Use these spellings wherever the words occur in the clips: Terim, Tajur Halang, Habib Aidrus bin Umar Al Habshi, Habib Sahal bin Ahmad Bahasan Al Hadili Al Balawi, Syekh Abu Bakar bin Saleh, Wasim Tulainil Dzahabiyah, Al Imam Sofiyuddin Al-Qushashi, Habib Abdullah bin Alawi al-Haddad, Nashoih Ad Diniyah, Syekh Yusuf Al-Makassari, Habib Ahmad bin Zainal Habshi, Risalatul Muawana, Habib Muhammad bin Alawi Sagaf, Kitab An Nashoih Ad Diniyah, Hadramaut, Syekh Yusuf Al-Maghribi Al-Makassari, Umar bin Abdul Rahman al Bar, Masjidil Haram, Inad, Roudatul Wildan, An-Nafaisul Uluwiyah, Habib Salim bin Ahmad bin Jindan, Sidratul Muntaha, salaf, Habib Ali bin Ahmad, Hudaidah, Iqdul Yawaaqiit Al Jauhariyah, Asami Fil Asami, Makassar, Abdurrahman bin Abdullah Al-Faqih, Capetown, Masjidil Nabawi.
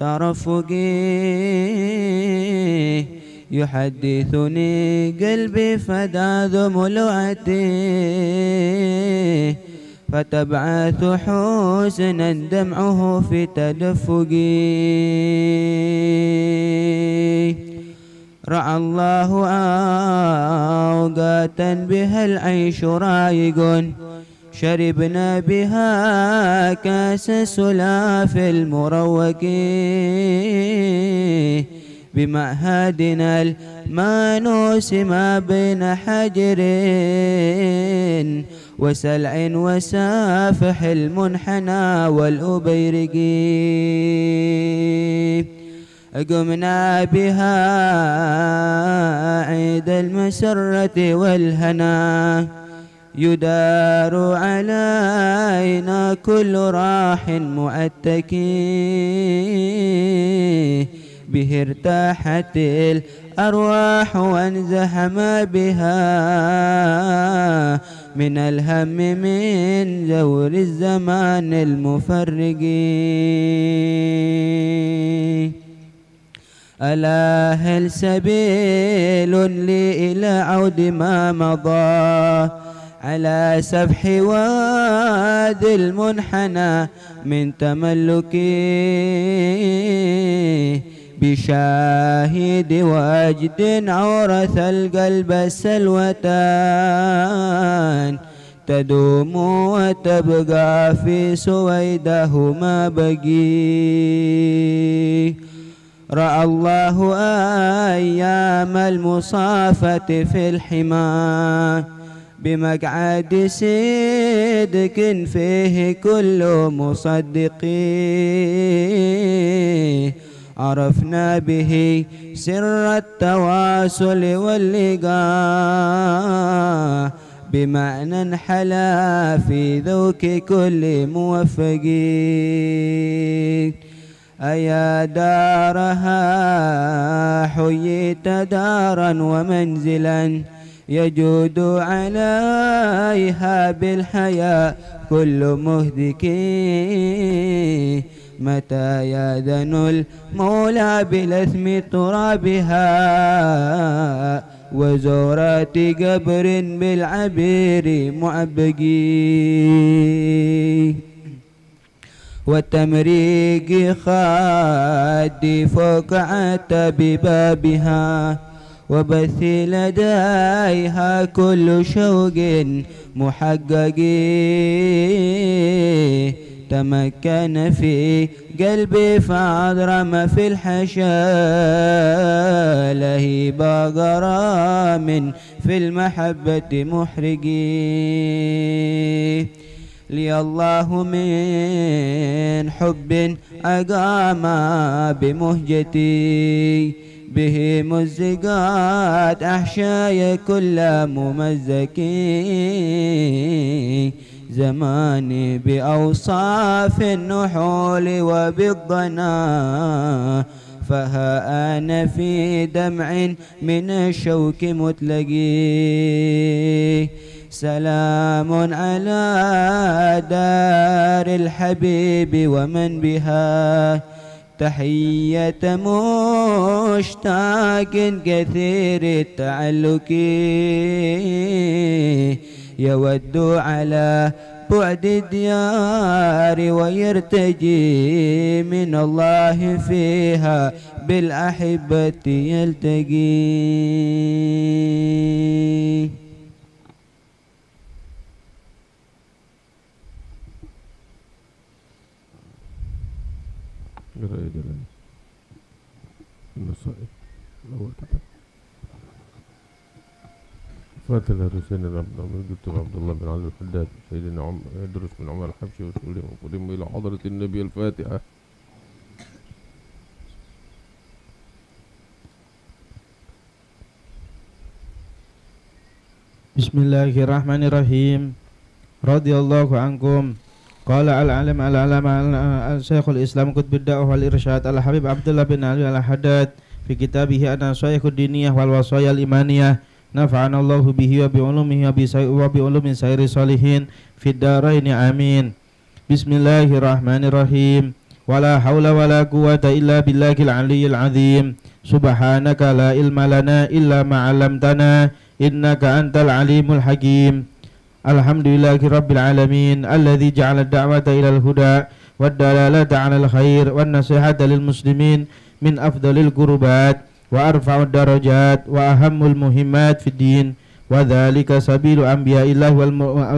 ترفقي يحدثني قلبي فدا ذملؤتي فتبعث حسنا دمعه في تدفقي رعى الله أوقاتا بها العيش رايق شربنا بها كاس السلاف المروق بمعهدنا المانوس ما بين حجر وسلع وسافح المنحنى والأبيرق قمنا بها عيد المسرة والهنا يدار علينا كل راح مؤتكي به ارتاحت الأرواح وانزحما بها من الهم من زور الزمان المفرقي ألا هل سبيل لي إلى عود ما مضى على سفح واد المنحنى من تملكي بشاهد وجد عورث القلب سلوتان تدوم وتبقى في سويده ما بقي رأى الله أيام المصافة في الحمى بمقعد صدق فيه كل مصدق عرفنا به سر التواصل واللقاء بمعنى انحلى في ذوق كل موفق أيا دارها حييت دارا ومنزلا يجود عليها بالحياة كل مهدك متى يأذن المولى بلثم ترابها وزورات قبر بالعبير معبقي والتمريق خادي فوق عتب بابها وبث لديها كل شوق محقق تمكن في قلبي فأضرم في الحشا لهيب غرام في المحبة محرقي لي الله من حب أقام بمهجتي به مزقات أحشاي كل ممزكي زماني بأوصاف النحول وبالضنا فها أنا في دمع من الشوك متلقي سلام على دار الحبيب ومن بها تحية مشتاق كثير التعلق يود على بعد الديار ويرتجي من الله فيها بالأحبة يلتقي فاتل الرسالة عبد الله بن علي الحداد سيدنا أدرس بن عمر الحبشي وسلم إلى حضرة النبي الفاتحة. بسم الله الرحمن الرحيم. رضي الله عنكم. قال العلامة شيخ الإسلام قطب الدعوة والإرشاد الحبيب عبد الله بن alawi al-Haddad في كتابه النصائح الدينية والوصايا الإيمانية نفعنا الله به وبعلومه وبعلوم سائر الصالحين في الدارين آمين. بسم الله الرحمن الرحيم. wala haula wala quwata illa billahil aliyyil azim. Subhanaka la ilma lana illa ma'alamtana innaka antal alimul hakim. Alhamdulillahirabbil alamin alladzi ja'ala ad-da'wata ilal huda wad dalalata 'alal khair wan nasihata lil muslimin min afdalil qurbat wa arfa'ud darajat wa ahammul muhimmat fid din wa dzalika sabilu anbiya'illah wal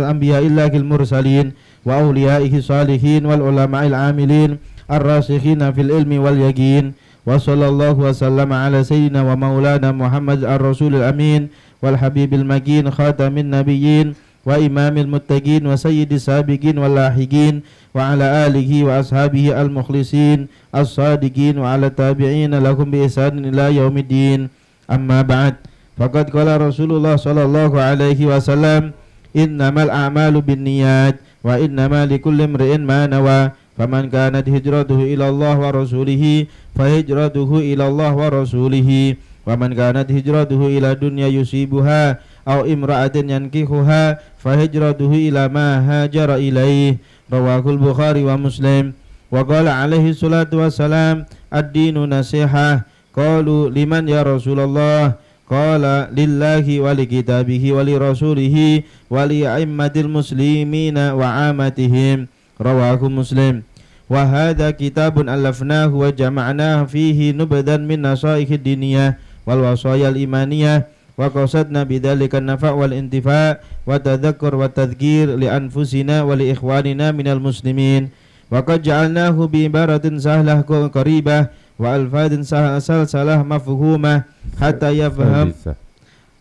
anbiya'illahil mursalin wa awliya'ihi salihin wal ulama'il amilin ar-rasikhina fil ilmi wal yaqin. Wa sallallahu wa sallama ala sayyidina wa maulana Muhammad ar-rasulil amin wal habibil makin khatamin nabiyyin wa imamil muttaqin wa sayyidis sabiqin wal lahiqin wa ala alihi wa ashabihi al mukhlisin as-sadiqin wa ala tabi'ina lahum bi ihsanin ila yaumiddin. Amma ba'd, faqad qala Rasulullah sallallahu alaihi wasallam innamal a'malu binniyat wa innamal likulli imri'in ma nawa faman kanat hijratuhu ila Allah wa rasulihi fa hijratuhu ila Allah wa rasulihi wa man kanat hijratuhu ila dunya yusibuha aw imra'atin yankihuha fa hijratuhu ila ma hajara ilaih. Rawahul Bukhari wa Muslim. Wa qala alaihi salatu wassalam ad-dinu nasihah. Qalu liman ya Rasulullah? Qala lillahi wa li kitabihi wa li rasulihi wa li a'immatil muslimina wa 'ammatihim. Rawahu Muslim. Wa hadha kitabun alafnahu wa jama'nahu fihi nubdan min nashaih ad-diniyah wal wasaya al-imaniyah wa qasadna bidzalika an-nafa' wal intifa' wa tadzakkar wa tadhkir li anfusina wa li ikhwanina minal muslimin wa qad ja'alnahu bi ibaratin sahlah qaribah wa alfadin salsalah mafhumah hatta yafham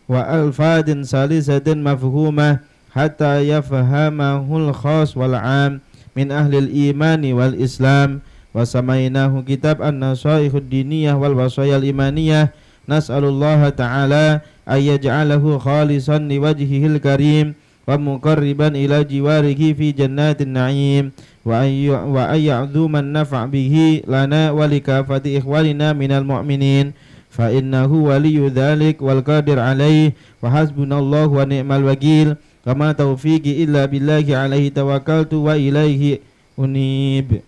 wa alfadin salisatin mafhumah hatta yafhamahul khas wal 'am min ahlil imani wal islam. Wa samainahu kitab an-nashaih ad-diniyah wal wasaya al-imaniyah. Nas'alullah ta'ala ayyaj'alahu khalisan liwajhihil karim wa muqarriban ila jiwarihi fi jannatin na'im wa ayya'dhuman naf'a bihi lana wa likafati ikhwanina minal mu'minin fa innahu waliyu dhalik wal qadir alaih wa hasbunallahu wa ni'mal wakil kama taufiqi illa billahi alaihi tawakkaltu wa ilaihi unib.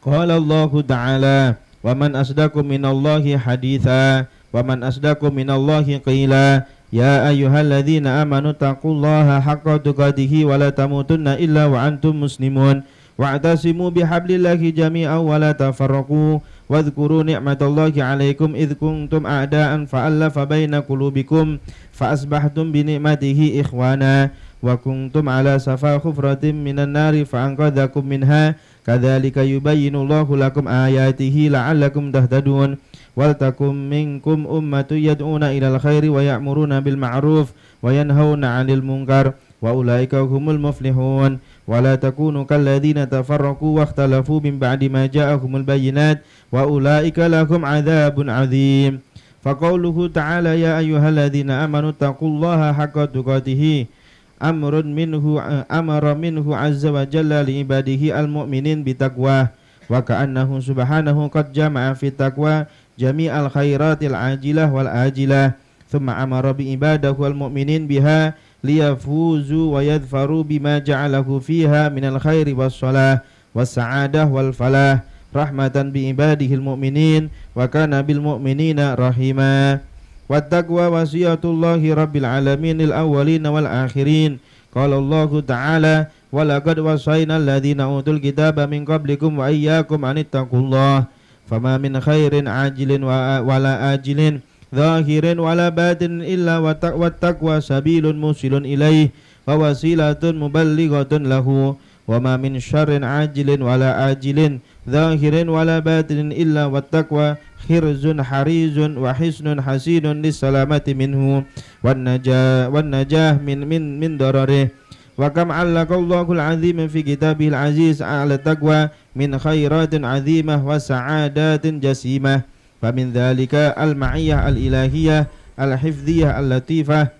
Qala Allahu ta'ala wa man asdaqu minallahi haditha wa man asdaqu minallahi qila ya ayyuhalladzina amanu taqullaha haqqa tuqatihi wa la tamutunna illa wa antum muslimun wa'tasimu bihablillahi jami'an wa la tafarraqu wadhkuru ni'matallahi 'alaikum idh kuntum a'da'an fa'alafa baina qulubikum fa asbahtum bi ni'matihi ikhwana wa kuntum 'ala safa khufratin minan nari fa'anqadhakum minha kadzalika yubayyinullahu lakum ayatihi la'allakum tahtadun. Wal takum minkum ummatun yad'una ilal khairi wa ya'muruna bil ma'ruf wa yanhauna 'anil munkar wa ulaika humul muflihun. Wa la takunu kalladzina tafarraqu wa ikhtalafu min ba'di ma ja'ahumul bayyinat wa ulaika lahum 'adzabun 'adzim. Fa qawluhu ta'ala ya ayyuhalladzina amanu taqullaha haqqa tuqatihi amrun minhu amara minhu azza wa jalla li ibadihi al-mu'minin bitaqwa wa ka'annahu subhanahu qad jama'a fi taqwa jami'al khairatil ajilah wal ajilah thumma amara bi ibadahu al-mu'minin biha liyafuzu wa yadhfaru bima ja'alahu fiha minal khairi was-salah was-sa'adah wal-falah rahmatan bi ibadihi al-mu'minin wa kana bil mu'minina rahima. Wattaqwa wasiyatullahi rabbil alamin al-awwalin wal akhirin. Qala Allahu ta'ala wa laqad wasayna alladhina utul kitaba min qablikum wa iyyakum an ittaqullah fama min khairin ajilin wa la ajilin zahirin wa la batin illa wattaqwa sabilun musilun ilaih wa wasilatun muballighatun lahu wa ma min syarrin ajilin wa la ajilin zahirin wa la batin illa wattaqwa hirzun harizun wa hisnun hasinun lissalamati minhu wan najah min dararih. Wa kam 'allaqallahu al-'azima fi kitabihil 'aziz 'ala taqwa min khairatin 'azimah wa sa'adatin jasimah fa min dzalika al-ma'iyyah al-ilahiyah al-hifdziyah al-latifah.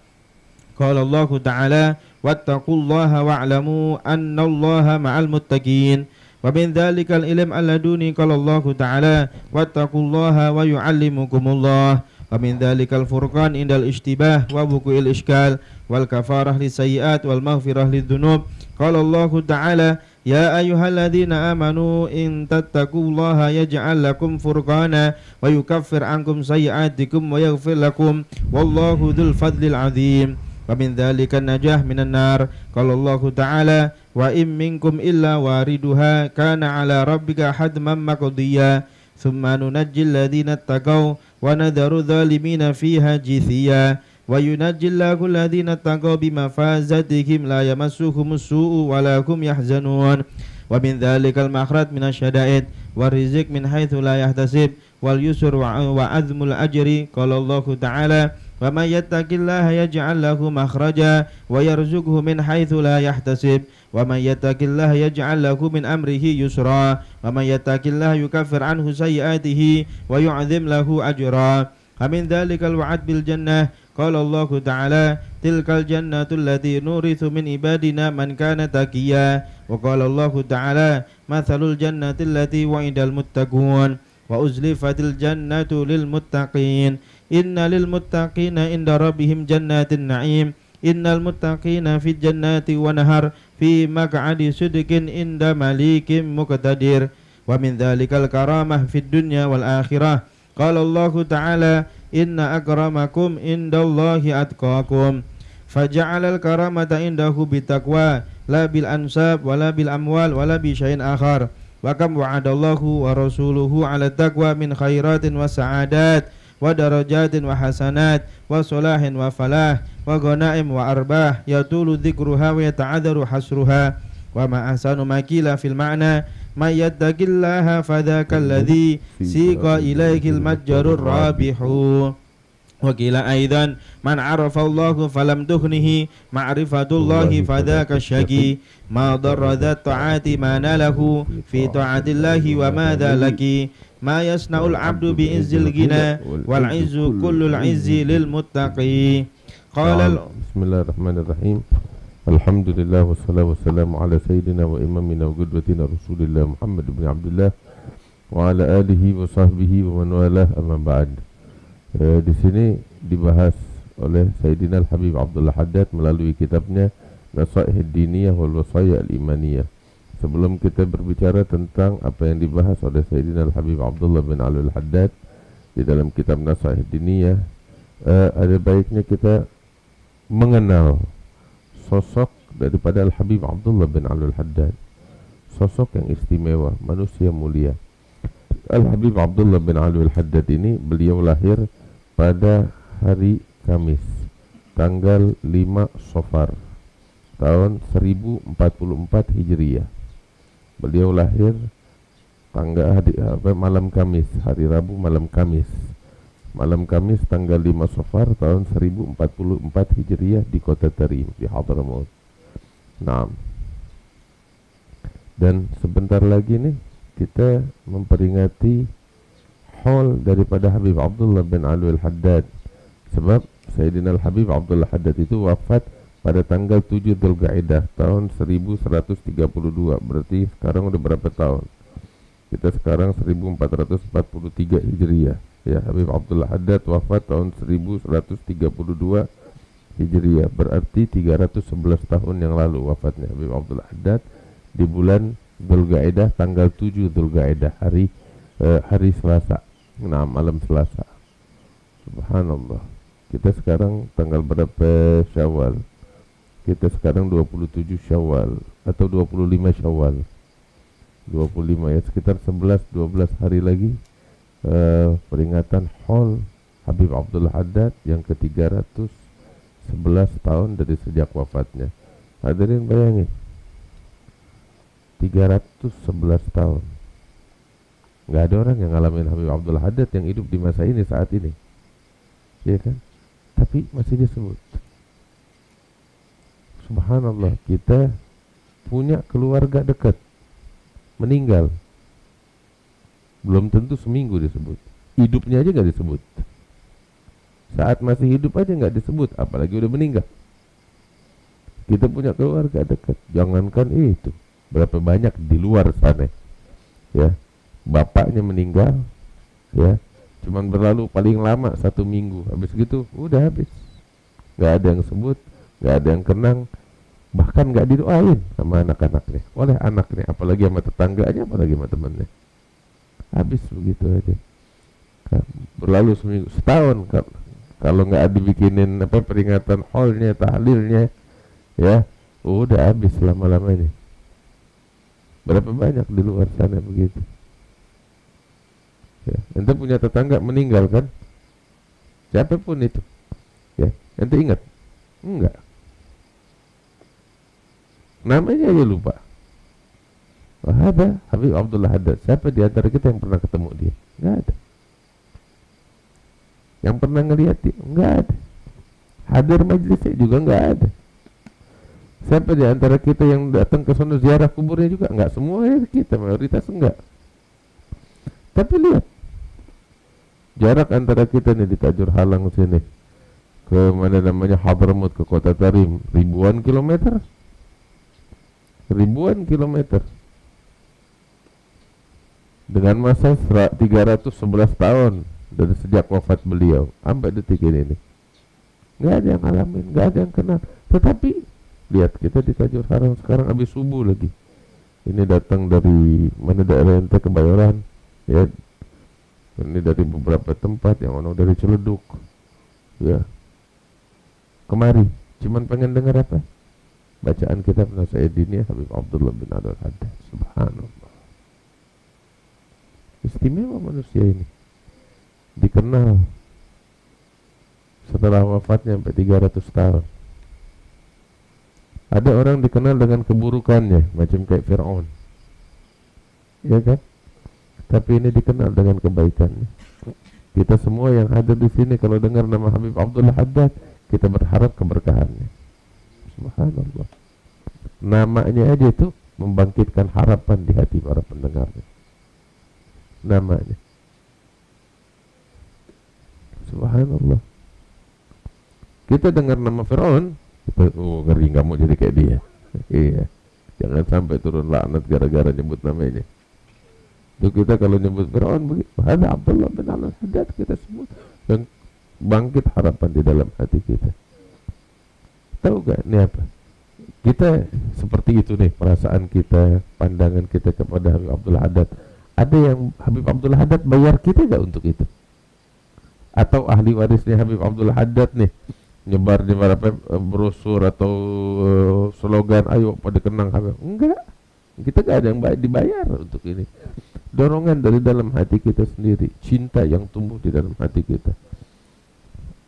Qala Allahu ta'ala wattaqullaha wa'lamu annallaha ma'al muttaqin. Wa min dzalikal ilm alladuni qala Allahu ta'ala wattaqullaha wa yu'allimukumullah wa min dzalikal furqan indal ishtibah wa buqil ishkal wal kafarah lisayiat wal maghfirah lidzunub. Qala Allahu ta'ala Ya ayyuhalladzina amanu in tattaqullaha yaj'al lakum furqana wa yukaffir ankum sayyi'atikum wa yaghfir lakum wallahu dzul fadlil 'adzim. Wa min dzalika najah minan nar. Qala Allahu ta'ala wa in minkum illa wariduha kana 'ala rabbika hadman maqdiyya thumma nunajjil ladzina taqaw wa nadharu dzalimina fiha jithiya. وَيُنَجِّلَّهُ الَّذِينَ اتَّقَوْا بِمَفَازَتِهِمْ لَا يَمَسُّهُمُ السُّوءُ وَلَا هُمْ يَحْزَنُونَ وَمِنْ ذَلِكَ الْمَخْرَجُ مِنَ الشَّدَائِدِ وَالرِّزْقُ مِنْ حَيْثُ لَا يَحْتَسِبُ وَالْيُسْرُ وَعَزْمُ الْأَجْرِ قَالَ اللَّهُ تَعَالَى وَمَنْ يَتَّقِ اللَّهَ يَجْعَلْ لَهُ مَخْرَجًا وَيَرْزُقْهُ مِنْ حَيْثُ لَا يَحْتَسِبُ وَمَنْ يَتَّقِ اللَّهَ يَجْعَلْ لَهُ مِنْ أَمْرِهِ يُسْرًا وَمَنْ يَتَّقِ اللَّهَ يُكَفِّرْ عَنْهُ سَيِّئَاتِهِ وَيُعْظِمْ لَهُ أَجْرًا. Amin dzalikal wa'ad bil jannah. Qala Allahu ta'ala tilkal jannatul lati nurithu min ibadina man kana taqiyya. Wa qala Allahu ta'ala mathalul jannatil lati wa'idal muttaqun wa uzlifatil jannatu lil muttaqin. Inna lil muttaqina inda rabbihim jannatin na'im. Innal muttaqina fid jannati wa nahar fi maq'adi sidqin inda malikin muqtadir. Wa min dzalikal karamah fid dunya wal akhirah. Qala Allahu ta'ala inna akramakum indallahi atqakum. Faja'alal karamata indahu bitaqwa la bil ansab wala bil amwal wala bi syai'in akhar. Wa kam wa'adallahu wa rasuluhu 'ala taqwa min khairatin wa sa'adat wa darajatin wa hasanat wa salahin wa falah wa ghanaim wa arbah yatulu dzikruha wa yata'adzaru hasruha wa ma ahsanu makila fil ma'na. May yattaqillaha fadzakal ladzi siqa ilaihil majrur rabihu. Wa qila aidan man 'arafa Allahu falam tuhnihi ma'rifatullahi fadzaka syaqi ma darradzat ta'ati ma nalahu fi ta'atillahi wa ma dzalaki ma yasnaul 'abdu bi izzil ghina wal 'izzu kullul 'izzi lil muttaqi. Qala bismillahirrahmanirrahim. Alhamdulillah wassalatu wassalamu ala sayyidina wa imamina wa qudwatina Rasulillah Muhammad bin Abdullah wa ala alihi wa sahbihi wa man walah, amma ba'd. Di sini dibahas oleh Sayyidina Habib Abdullah Haddad melalui kitabnya Nashoih Ad Diniyah wal Wasaya al Imaniyah. Sebelum kita berbicara tentang apa yang dibahas oleh Sayyidina Habib Abdullah bin Alawi al-Haddad di dalam kitab Nashoih Ad Diniyah, ada baiknya kita mengenal sosok daripada Al-Habib Abdullah bin Alawi al-Haddad, sosok yang istimewa, manusia mulia. Al-Habib Abdullah bin Alawi al-Haddad ini beliau lahir pada hari Kamis tanggal 5 Safar tahun 1044 Hijriah. Beliau lahir tanggal malam Kamis, hari Rabu malam Kamis. Malam Kamis tanggal 5 Safar tahun 1044 Hijriah di kota Terim di Hadramaut. Nah, dan sebentar lagi nih kita memperingati haul daripada Habib Abdullah bin Alawi al-Haddad. Sebab Sayyidina Habib Abdullah Haddad itu wafat pada tanggal 7 Dzulqa'dah tahun 1132. Berarti sekarang udah berapa tahun? Kita sekarang 1443 Hijriah. Ya, Habib Abdullah Haddad wafat tahun 1132 Hijriah, berarti 311 tahun yang lalu wafatnya Habib Abdullah Haddad di bulan Dzulqa'dah tanggal 7 Dzulqa'dah, hari Selasa. Nah, malam Selasa. Subhanallah. Kita sekarang tanggal berapa Syawal? Kita sekarang 27 Syawal atau 25 Syawal. 25 ya, sekitar 11-12 hari lagi. Peringatan haul Habib Abdullah Haddad yang ke-311 tahun dari sejak wafatnya. Hadirin bayangin, 311 tahun. Nggak ada orang yang ngalamin Habib Abdullah Haddad yang hidup di masa ini, saat ini, iya kan? Tapi masih disebut. Subhanallah, kita punya keluarga dekat meninggal belum tentu seminggu disebut, hidupnya aja nggak disebut, saat masih hidup aja nggak disebut, apalagi udah meninggal. Kita punya keluarga dekat, jangankan itu, berapa banyak di luar sana, ya, bapaknya meninggal, ya, cuman berlalu paling lama 1 minggu, habis gitu udah habis, nggak ada yang sebut, nggak ada yang kenang, bahkan nggak didoain sama anak-anaknya, oleh anaknya, apalagi sama tetangganya, apalagi sama temannya. Habis begitu aja. Berlalu seminggu, setahun, kalau nggak dibikinin apa peringatan haulnya, tahlilnya, ya udah habis lama-lamanya. Berapa banyak di luar sana begitu. Ya, ente punya tetangga meninggal kan? Siapapun itu, ya ente ingat? Enggak. Namanya aja lupa. Wah, ada Habib Abdullah Haddad. Siapa di antara kita yang pernah ketemu dia? Enggak ada. Yang pernah ngelihat dia? Enggak ada. Hadir majelisnya juga enggak ada. Siapa di antara kita yang datang ke sana ziarah kuburnya juga? Enggak, semuanya kita, mayoritas enggak. Tapi lihat jarak antara kita nih di Tajur Halang sini ke mana namanya Hadramaut, ke kota Terim, ribuan kilometer. Ribuan kilometer dengan masa 311 tahun dari sejak wafat beliau sampai detik ini nih, nggak ada yang alamin, nggak ada yang kenal. Tetapi lihat kita di Tajur Haram sekarang habis subuh lagi ini datang dari mana, daerah ente Kebayoran ya, ini dari beberapa tempat, yang ono dari Ciledug ya kemari, cuman pengen dengar apa bacaan kitab Nashoih Ad Diniyah Habib Abdullah bin Alawi al-Haddad. Subhanallah, istimewa manusia ini, dikenal setelah wafatnya sampai 300 tahun. Ada orang dikenal dengan keburukannya macam kayak Fir'aun, ya kan? Tapi ini dikenal dengan kebaikannya. Kita semua yang hadir di sini kalau dengar nama Habib Abdullah Haddad, kita berharap keberkahannya. Subhanallah, namanya aja itu membangkitkan harapan di hati para pendengarnya. Namanya, subhanallah, kita dengar nama Fir'aun, oh ngeri, nggak mau jadi kayak dia. Iya, jangan sampai turun laknat gara-gara nyebut namanya. Itu kita kalau nyebut Fir'aun begitu, ada Abdullah bin Alawi al-Haddad, kita sebut dan bangkit harapan di dalam hati kita. Tahu gak ini apa? Kita seperti itu nih perasaan kita, pandangan kita kepada Habib Abdullah Haddad. Ada yang Habib Abdullah Haddad bayar kita gak untuk itu? Atau ahli warisnya Habib Abdullah Haddad nih nyebar apa brosur atau slogan, ayo pada kenang Habib? Enggak, kita gak ada yang dibayar untuk ini. Dorongan dari dalam hati kita sendiri, cinta yang tumbuh di dalam hati kita.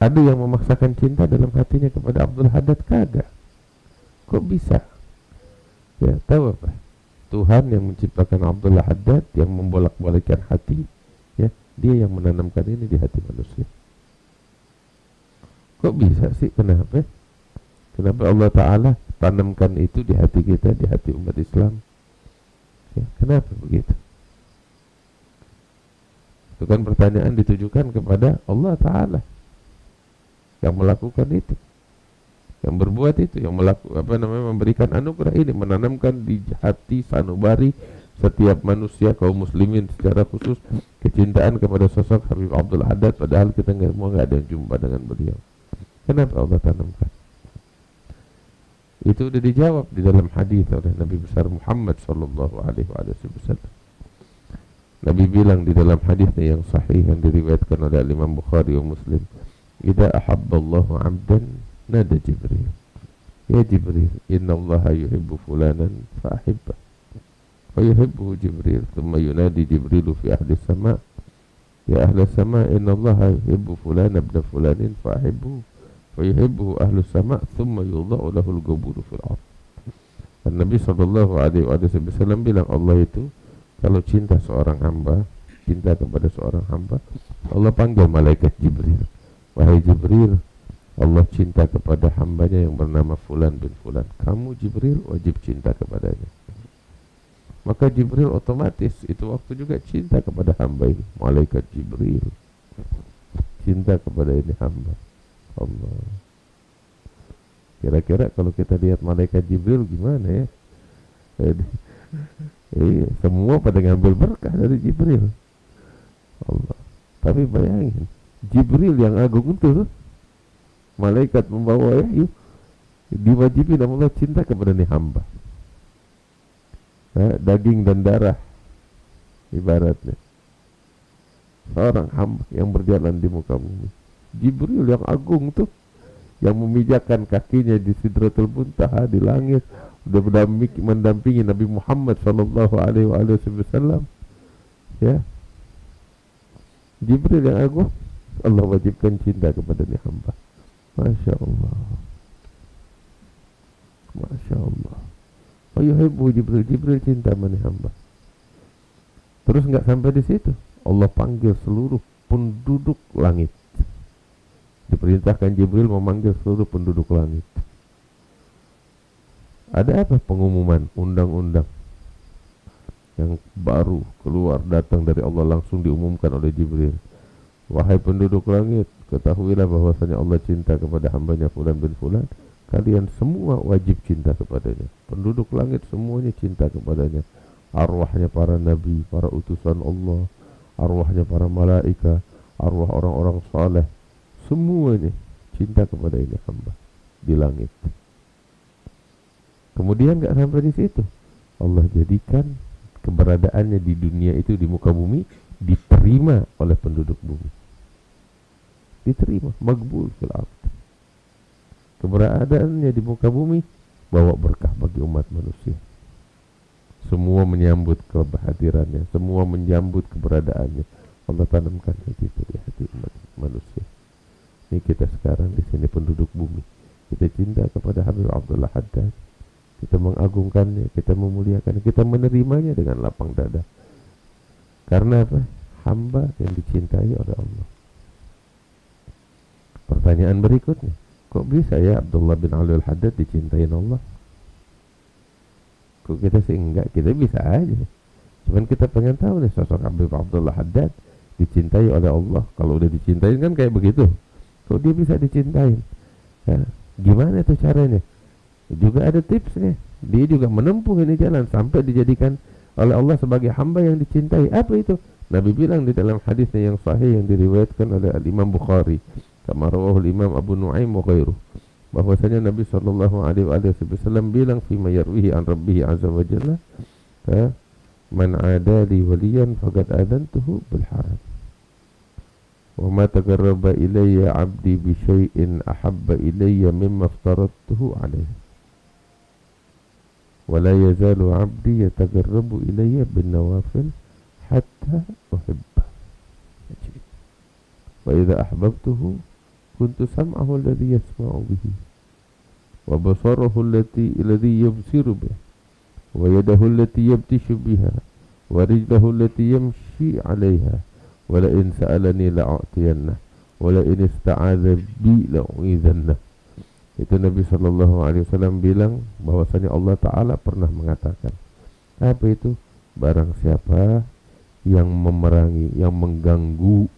Ada yang memaksakan cinta dalam hatinya kepada Abdullah Haddad? Kagak. Kok bisa? Ya tahu apa? Tuhan yang menciptakan Abdullah Haddad, yang membolak-balikkan hati, ya dia yang menanamkan ini di hati manusia. Kok bisa sih? Kenapa? Kenapa Allah Ta'ala tanamkan itu di hati kita, di hati umat Islam? Ya, kenapa begitu? Itu kan pertanyaan ditujukan kepada Allah Ta'ala yang melakukan itu, yang berbuat itu, yang melakukan apa namanya memberikan anugerah ini, menanamkan di hati sanubari setiap manusia kaum muslimin secara khusus kecintaan kepada sosok Habib Abdullah Haddad, padahal kita semua nggak ada yang jumpa dengan beliau. Kenapa Allah tanamkan? Itu sudah dijawab di dalam hadis oleh Nabi besar Muhammad Shallallahu Alaihi Wasallam. Nabi bilang di dalam hadisnya yang sahih yang diriwayatkan oleh Imam Bukhari dan Muslim, "Idza ahabballahu 'abdan nada Jibril. Ya Jibril, innallaha yuhibbu fulanan fa ahibba. Wa yuhibbu Jibril, thumma yunadi Jibril fi ahli as-sama'. Ya ahli as-sama', innallaha yuhibbu fulanan ibn fulanin fa ahibbu. Wa yuhibbu ahli as-sama', thumma yudha'u lahu al-qabulu fil ardh." Nabi sallallahu alaihi wasallam bilang Allah itu kalau cinta seorang hamba, cinta kepada seorang hamba, Allah panggil malaikat Jibril. "Wahai Jibril, Allah cinta kepada hambanya yang bernama Fulan bin Fulan. Kamu Jibril wajib cinta kepadanya." Maka Jibril otomatis itu waktu juga cinta kepada hamba ini. Malaikat Jibril cinta kepada ini hamba. Allah. Kira-kira kalau kita lihat malaikat Jibril gimana ya? Semua pada ngambil berkah dari Jibril. Allah. Tapi bayangin, Jibril yang agung itu, malaikat membawa wahyu, diwajibin Allah cinta kepada nih hamba, daging dan darah ibaratnya. Seorang hamba yang berjalan di muka bumi, Jibril yang agung tuh yang memijakan kakinya di Sidratul Muntaha di langit, udah mendampingi Nabi Muhammad SAW. Ya, Jibril yang agung, Allah wajibkan cinta kepada nih hamba. Masya Allah, Masya Allah. Oh yuhibbu Jibril, Jibril cinta mani hamba. Terus nggak sampai di situ, Allah panggil seluruh penduduk langit. Diperintahkan Jibril memanggil seluruh penduduk langit. Ada apa? Pengumuman undang-undang yang baru keluar datang dari Allah, langsung diumumkan oleh Jibril. Wahai penduduk langit, ketahuilah bahwasanya Allah cinta kepada hambanya Fulan bin Fulan. Kalian semua wajib cinta kepadanya. Penduduk langit semuanya cinta kepadanya. Arwahnya para nabi, para utusan Allah, arwahnya para malaika, arwah orang-orang saleh, semuanya cinta kepada ini hamba di langit. Kemudian nggak sampai di situ, Allah jadikan keberadaannya di dunia itu, di muka bumi, diterima oleh penduduk bumi. Diterima, maqbul fil ardh. Keberadaannya di muka bumi bawa berkah bagi umat manusia. Semua menyambut kehadirannya, semua menyambut keberadaannya. Allah tanamkan itu di hati umat manusia. Ini kita sekarang di sini penduduk bumi. Kita cinta kepada Habib Abdullah Haddad. Kita mengagungkannya, kita memuliakannya, kita menerimanya dengan lapang dada. Karena apa? Hamba yang dicintai oleh Allah. Pertanyaan berikutnya, kok bisa ya Abdullah bin Alawi al-Haddad dicintain Allah? Kok kita sih enggak? Kita bisa aja. Cuman kita pengen tahu nih, sosok Habib Abdullah Haddad dicintai oleh Allah. Kalau udah dicintain kan kayak begitu. Kok dia bisa dicintain? Ya, gimana tuh caranya? Juga ada tipsnya. Dia juga menempuh ini jalan sampai dijadikan oleh Allah sebagai hamba yang dicintai. Apa itu? Nabi bilang di dalam hadisnya yang sahih yang diriwayatkan oleh Al Imam Bukhari, kama rawahu Imam Abu Nuaim wa ghairuh, bahwasanya Nabi sallallahu alaihi wasallam bilang fi ma yarwihi an rabbih azza wa jalla, man adali waliyan faqad adantuhu bil haram. وما تقرب إلي عبدي بشيء أحب إلي مما افترضته عليه ولا يزال عبدي يتقرب إلي بالنوافل حتى أحبه وإذا أحببته كنت سمعه الذي يسمع به وبصره الذي يبصر به ويده التي يبتش بها ورجله التي يمشي عليها wala in sa'alani la'atiyanna wala in ista'adha bi la'uizanna. Itu Nabi sallallahu alaihi wasallam bilang bahwasanya Allah taala pernah mengatakan, apa itu? Barang siapa yang memerangi, yang mengganggu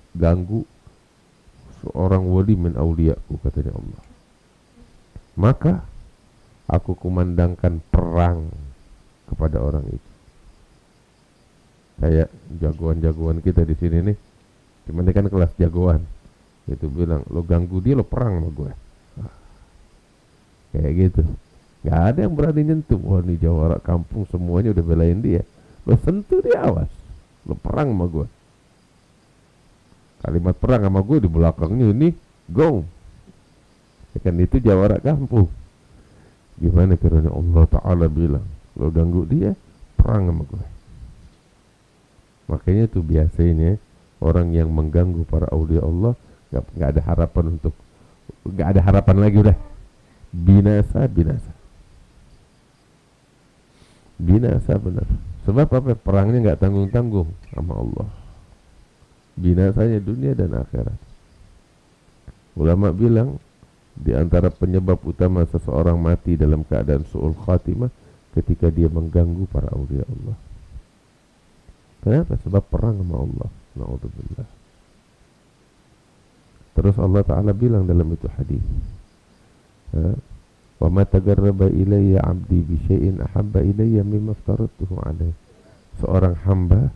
seorang wali min auliyaku, katanya Allah, maka aku kumandangkan perang kepada orang itu. Kayak jagoan-jagoan kita di sini nih, cuman dia kan kelas jagoan, itu bilang lo ganggu dia lo perang sama gue, kayak gitu. Nggak ada yang berani nyentuh. Wah nih jawara kampung semuanya udah belain dia, lo sentuh dia awas, lo perang sama gue. Kalimat perang sama gue di belakangnya ini go, ya kan, itu jawara kampung. Gimana kiranya Allah Ta'ala bilang lo ganggu dia perang sama gue. Makanya tuh biasanya orang yang mengganggu para aulia Allah nggak ada harapan untuk, nggak ada harapan lagi, udah binasa benar. Sebab apa? Perangnya nggak tanggung sama Allah. Binasanya dunia dan akhirat. Ulama bilang di antara penyebab utama seseorang mati dalam keadaan su'ul khatimah ketika dia mengganggu para aulia Allah. Kenapa? Sebab perang sama Allah. Na'udzubillah. Terus Allah Ta'ala bilang dalam itu hadis, wa ma tagarraba ilayya 'abdi bi syai'in ahabba ilayya mimma aftaratuhu 'alaihi. Seorang hamba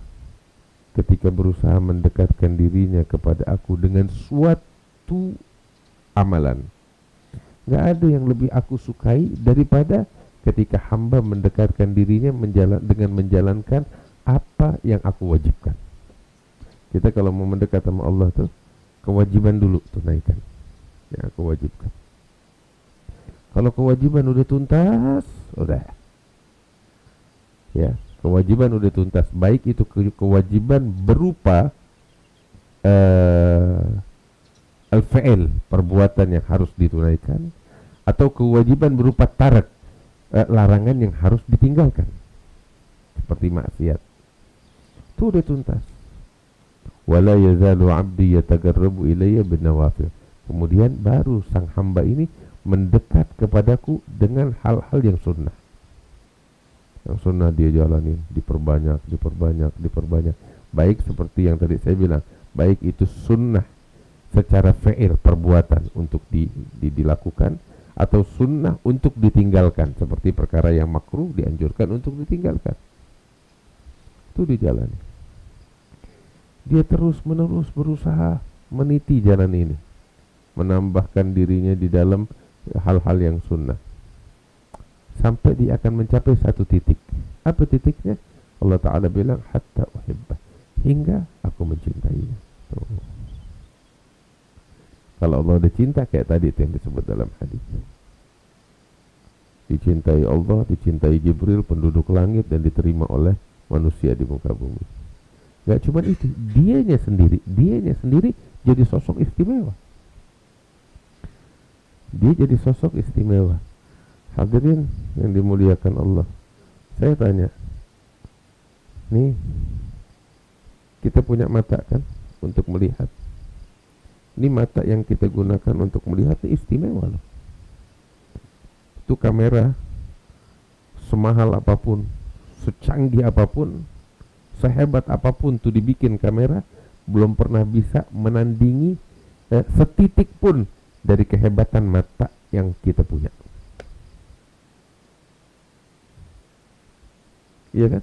ketika berusaha mendekatkan dirinya kepada aku dengan suatu amalan Nggak ada yang lebih aku sukai daripada ketika hamba mendekatkan dirinya dengan menjalankan apa yang aku wajibkan. Kita kalau mau mendekat sama Allah tuh kewajiban dulu tunaikan yang aku wajibkan. Kalau kewajiban udah tuntas, udah ya, kewajiban udah tuntas, baik itu kewajiban berupa al-fa'il, perbuatan yang harus ditunaikan, atau kewajiban berupa tarak, larangan yang harus ditinggalkan seperti maksiat. Itu udah tuntas. Wala yazalu 'abdi yatagarrabu ilayya bin nawafil. Kemudian baru sang hamba ini mendekat kepadaku dengan hal-hal yang sunnah. Yang sunnah dia jalani, diperbanyak, diperbanyak, diperbanyak. Baik seperti yang tadi saya bilang, baik itu sunnah secara fi'il, perbuatan untuk dilakukan, atau sunnah untuk ditinggalkan, seperti perkara yang makruh dianjurkan untuk ditinggalkan. Itu dijalani. Dia terus-menerus berusaha meniti jalan ini, menambahkan dirinya di dalam hal-hal yang sunnah, sampai dia akan mencapai satu titik. Apa titiknya? Allah Ta'ala bilang hatta uhibbah, hingga aku mencintainya. Tuh. Kalau Allah udah cinta, kayak tadi itu yang disebut dalam hadis, dicintai Allah, dicintai Jibril, penduduk langit, dan diterima oleh manusia di muka bumi. Gak cuma itu, dianya sendiri jadi sosok istimewa. Dia jadi sosok istimewa. Hadirin yang dimuliakan Allah, saya tanya nih, kita punya mata kan untuk melihat. Ini mata yang kita gunakan untuk melihat istimewa loh. Itu kamera semahal apapun, secanggih apapun, sehebat apapun tuh dibikin kamera, belum pernah bisa menandingi setitik pun dari kehebatan mata yang kita punya. Iya kan?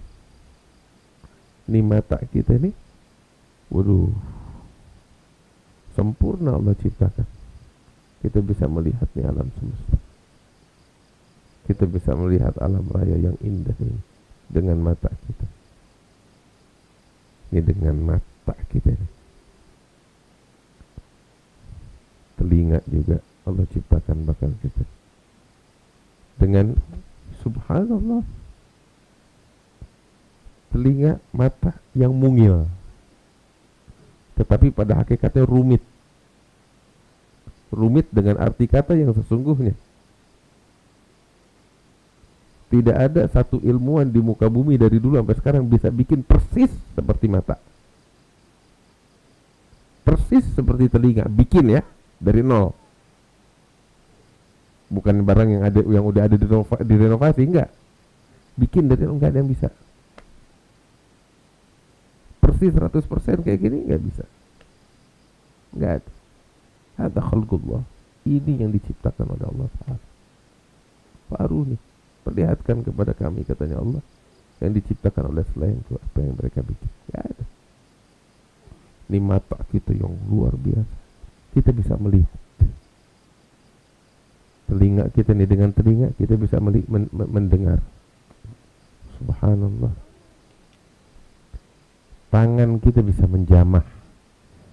Ini mata kita nih, waduh, sempurna Allah ciptakan. Kita bisa melihat nih alam semesta. Kita bisa melihat alam raya yang indah ini dengan mata kita. Ini dengan mata kita ini. Telinga juga Allah ciptakan bakal kita. Dengan subhanallah, telinga mata yang mungil, tetapi pada hakikatnya rumit. Rumit dengan arti kata yang sesungguhnya. Tidak ada satu ilmuwan di muka bumi dari dulu sampai sekarang bisa bikin persis seperti mata, persis seperti telinga. Bikin ya, dari nol. Bukan barang yang ada, yang udah ada direnovasi, enggak. Bikin dari nol, enggak ada yang bisa persis 100% kayak gini, nggak bisa. Nggak ada. Ada khalqullah. Ini yang diciptakan oleh Allah Ta'ala. Baru nih, perlihatkan kepada kami, katanya Allah, yang diciptakan oleh selain itu, apa yang mereka bikin. Nggak ada. Ini mata kita yang luar biasa. Kita bisa melihat. Telinga kita nih, dengan telinga kita bisa mendengar. Subhanallah. Tangan kita bisa menjamah.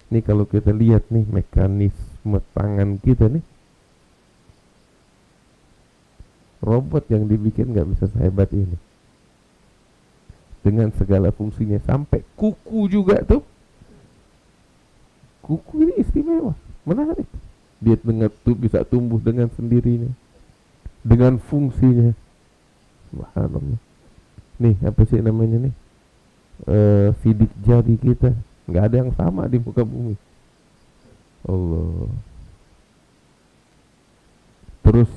Nih kalau kita lihat nih mekanisme tangan kita nih, robot yang dibikin nggak bisa sehebat ini. Dengan segala fungsinya, sampai kuku juga tuh. Kuku ini istimewa, menarik. Dia bisa tumbuh dengan sendirinya, dengan fungsinya. Subhanallah. Nih apa sih namanya nih? Sidik jari kita nggak ada yang sama di muka bumi. Allah. Terus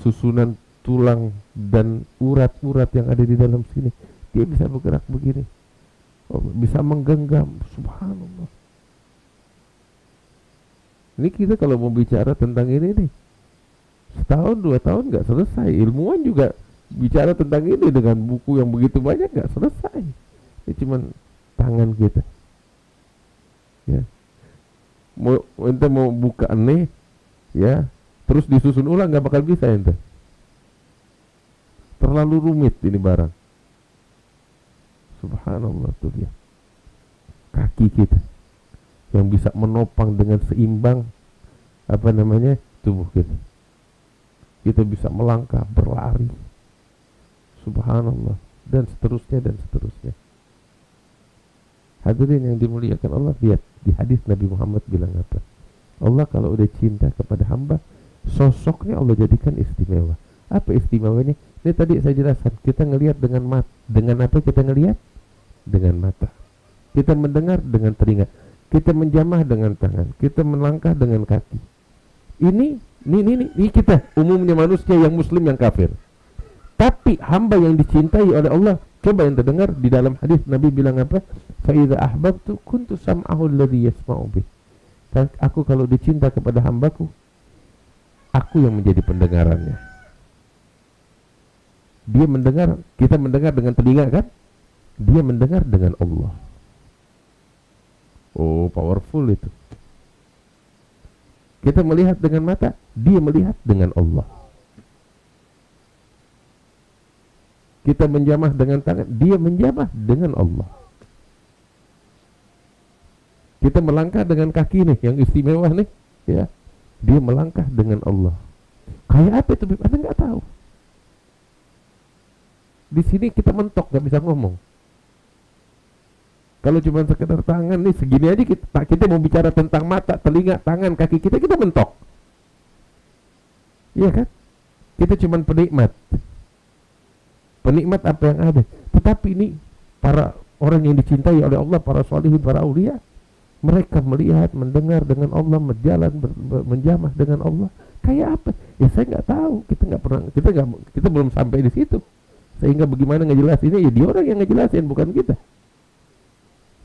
susunan tulang dan urat-urat yang ada di dalam sini, dia bisa bergerak begini. Allah. Bisa menggenggam. Subhanallah. Ini kita kalau mau bicara tentang ini nih, setahun dua tahun nggak selesai. Ilmuwan juga bicara tentang ini dengan buku yang begitu banyak, nggak selesai. Ini cuma tangan kita. Ya. Mau buka nih, ya. terus disusun ulang nggak bakal bisa ente. Terlalu rumit ini barang. Subhanallah tuh dia. Kaki kita yang bisa menopang dengan seimbang apa namanya tubuh kita. Kita bisa melangkah, berlari. Subhanallah, dan seterusnya dan seterusnya. Hadirin yang dimuliakan Allah, lihat di hadis Nabi Muhammad bilang apa? Allah kalau udah cinta kepada hamba, sosoknya Allah jadikan istimewa. Apa istimewanya? Ini tadi saya jelaskan, kita ngelihat dengan mata. Dengan apa kita ngelihat? Dengan mata. Kita mendengar dengan telinga. Kita menjamah dengan tangan. Kita melangkah dengan kaki. Ini kita, umumnya manusia yang muslim yang kafir. Tapi hamba yang dicintai oleh Allah, coba yang terdengar di dalam hadis Nabi bilang apa? Fa idza ahbabtu kuntu sam'ahu alladhi yasma'u bih. Aku kalau dicinta kepada hambaku, aku yang menjadi pendengarannya. Dia mendengar, kita mendengar dengan telinga kan? Dia mendengar dengan Allah. Oh, powerful itu. Kita melihat dengan mata, dia melihat dengan Allah. Kita menjamah dengan tangan, dia menjamah dengan Allah. Kita melangkah dengan kaki nih, yang istimewa nih, ya. Dia melangkah dengan Allah. Kayak apa itu? Anda nggak tahu. Di sini kita mentok, nggak bisa ngomong. Kalau cuma sekedar tangan nih, segini aja kita mau bicara tentang mata, telinga, tangan, kaki kita mentok. Iya kan? Kita cuma penikmat. Penikmat apa yang ada. Tetapi ini para orang yang dicintai oleh Allah, para sholihin, para aulia, mereka melihat, mendengar dengan Allah, berjalan, menjamah dengan Allah. Kayak apa? Ya saya nggak tahu. Kita nggak pernah, kita belum sampai di situ. Sehingga bagaimana ngejelasinnya, ya dia orang yang ngejelasin, bukan kita.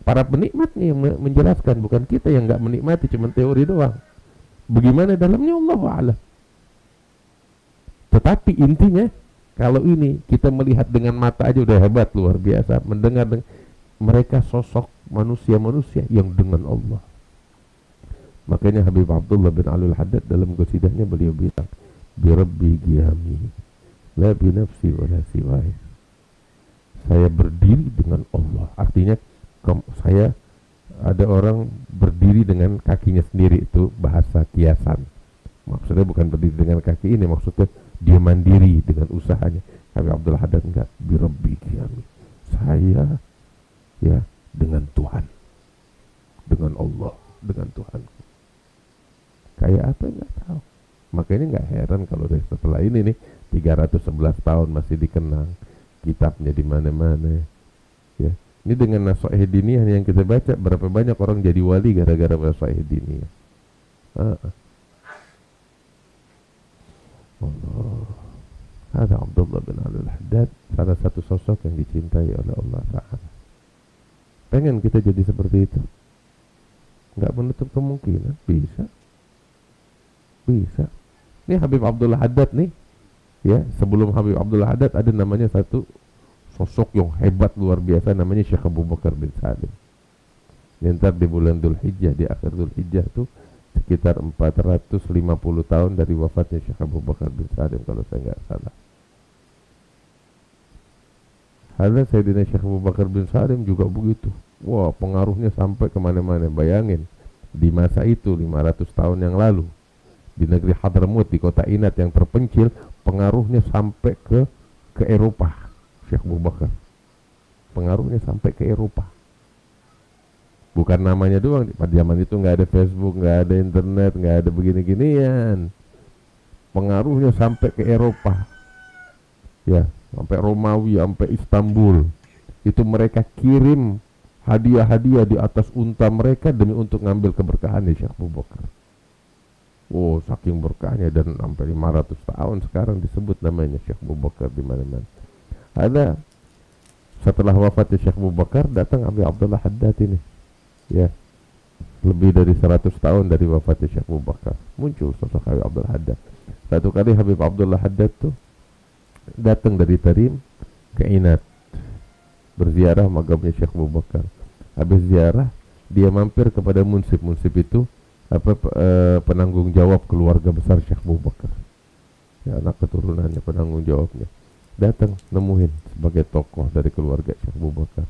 Para penikmatnya yang menjelaskan, bukan kita yang nggak menikmati, cuma teori doang. Bagaimana dalamnya Allahu a'lam. Tetapi intinya, kalau ini kita melihat dengan mata aja udah hebat, luar biasa. Mendengar, mereka sosok manusia-manusia yang dengan Allah. Makanya Habib Abdullah bin Alawi al-Haddad dalam qasidahnya beliau bilang, Birabbi Giyami la binafsi wa la siwaya. Saya berdiri dengan Allah. Artinya saya, ada orang berdiri dengan kakinya sendiri, itu bahasa kiasan. Maksudnya bukan berdiri dengan kaki ini, maksudnya dia mandiri dengan usahanya. Habib Abdul Haddad enggak, bi rabbi kami. Saya ya dengan Tuhan. Dengan Allah, dengan Tuhan. Kayak apa enggak tahu. Makanya nggak heran kalau dari setelah ini nih 311 tahun masih dikenang, kitabnya di mana-mana. Ya, ini dengan Nashoih Ad Diniyah yang kita baca, berapa banyak orang jadi wali gara-gara Nashoih Ad Diniyah. Allah. Ada Abdullah bin Alawi al-Haddad, salah satu sosok yang dicintai oleh Allah Taala. Pengen kita jadi seperti itu? Nggak menutup kemungkinan, bisa, bisa. Ini Habib Abdullah Haddad nih, ya. Sebelum Habib Abdullah Haddad ada namanya satu sosok yang hebat luar biasa, namanya Syekh Abu Bakar bin Saleh. Ntar di bulan Dzulhijjah, di akhir Dzulhijjah tuh sekitar 450 tahun dari wafatnya Syekh Abu Bakar bin Saleh kalau saya nggak salah. Hadrat Sayyidina Syekh Abu Bakar bin Saleh juga begitu. Wah, pengaruhnya sampai kemana-mana. Bayangin di masa itu 500 tahun yang lalu. Di negeri Hadramaut, di kota Inad yang terpencil, pengaruhnya sampai ke Eropa. Syekh Abu Bakar pengaruhnya sampai ke Eropa. Bukan namanya doang. Pada zaman itu nggak ada Facebook, nggak ada internet, nggak ada begini-ginian. Pengaruhnya sampai ke Eropa, ya, sampai Romawi, sampai Istanbul. Itu mereka kirim hadiah-hadiah di atas unta mereka demi untuk ngambil keberkahannya Syekh Abu Bakar. Oh, saking berkahnya, dan sampai 500 tahun sekarang disebut namanya Syekh Abu Bakar di mana-mana. Ada setelah wafatnya Syekh Abu Bakar datang Habib Abdullah Haddad ini. Ya. Lebih dari 100 tahun dari wafatnya Syekh Abu Bakar muncul sosok Habib Abdullah Haddad. Satu kali Habib Abdullah Haddad tuh datang dari Terim ke Inad, berziarah magamnya Syekh Abu Bakar. Habis ziarah dia mampir kepada munsip. Munsip itu penanggung jawab keluarga besar Syekh Abu Bakar, ya, anak keturunannya, penanggung jawabnya, datang nemuin sebagai tokoh dari keluarga Syekh Abu Bakar.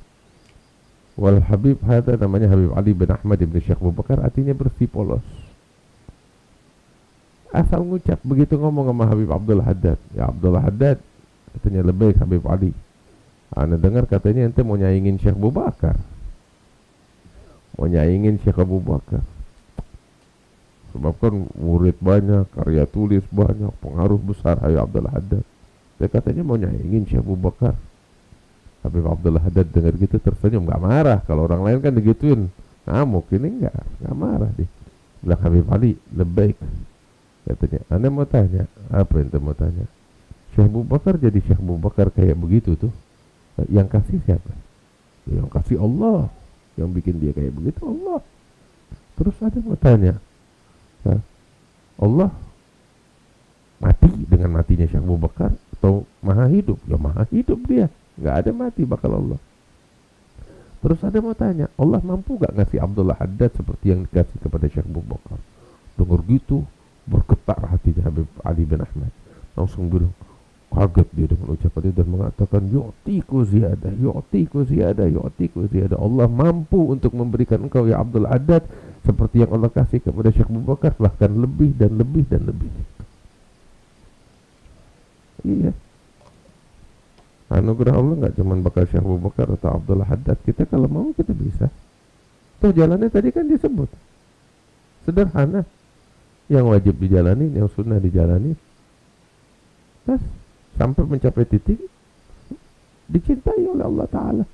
Wal Habib hada namanya Habib Ali bin Ahmad bin Syekh Abu Bakar, artinya bersih polos. Asal ngucap, begitu ngomong sama Habib Abdullah Haddad, ya Abdullah Haddad, katanya, lebih Habib Ali, Anda dengar katanya ente mau nyaingin Syekh Abu Bakar, mau nyaingin Syekh Abu Bakar, sebab kan murid banyak, karya tulis banyak, pengaruh besar Habib Abdullah Haddad. Dia katanya mau nyaingin Syekh Abu Bakar. Habib Abdullah Haddad dengar gitu tersenyum, gak marah. Kalau orang lain kan digituin ngamuk, ini gak marah dia. Bilang Habib Ali, lebih katanya, Anda mau tanya, apa ente mau tanya? Syekh Abu Bakar jadi Syekh Abu Bakar kayak begitu tuh, yang kasih siapa? Yang kasih Allah. Yang bikin dia kayak begitu Allah. Terus ada mau tanya, Allah mati dengan matinya Syekh Abu Bakar atau maha hidup? Ya maha hidup dia, nggak ada mati bakal Allah. Terus ada mau tanya, Allah mampu nggak ngasih Abdullah Haddad seperti yang dikasih kepada Syekh Abu Bakar? Dengar gitu bergetar hati Habib Ali bin Ahmad, langsung bilang kaget dia dengan ucapan itu dan mengatakan yu'tiku ziyadah, yu'tiku ziyadah, yu'tiku ziyadah. Allah mampu untuk memberikan engkau ya Abdullah Haddad seperti yang Allah kasih kepada Syekh Abu Bakar, bahkan lebih dan lebih dan lebih. Iya, anugerah Allah nggak cuma bakal Syekh Abu Bakar atau Abdullah Haddad. Kita kalau mau kita bisa. Tuh jalannya tadi kan disebut sederhana, yang wajib dijalani, yang sunnah dijalani, terus sampai mencapai titik dicintai oleh Allah Ta'ala.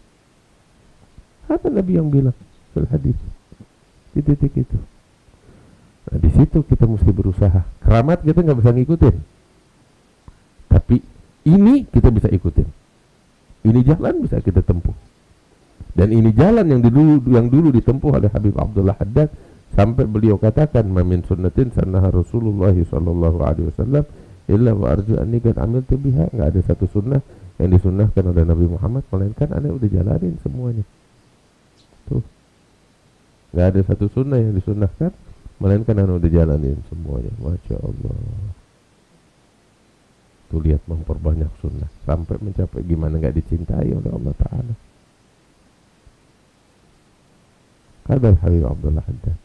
Ada Nabi yang bilang dalam hadis di titik itu. Nah, di situ kita mesti berusaha. Keramat kita nggak bisa ngikutin, tapi ini kita bisa ikutin. Ini jalan bisa kita tempuh, dan ini jalan yang dulu ditempuh oleh Habib Abdullah Haddad sampai beliau katakan, "Mamin sunnatin sunnah Rasulullah Shallallahu Alaihi Wasallam illa wa arju anni qad amiltu biha." Nggak ada satu sunnah yang disunnahkan oleh Nabi Muhammad melainkan aneh udah jalanin semuanya. Tuh, gak ada satu sunnah yang disunnahkan melainkan anu udah jalanin semuanya. Masya Allah. Tuh lihat, memperbanyak sunnah sampai mencapai gimana gak dicintai oleh Allah Ta'ala. Kadal Habib Abdullah Haddad.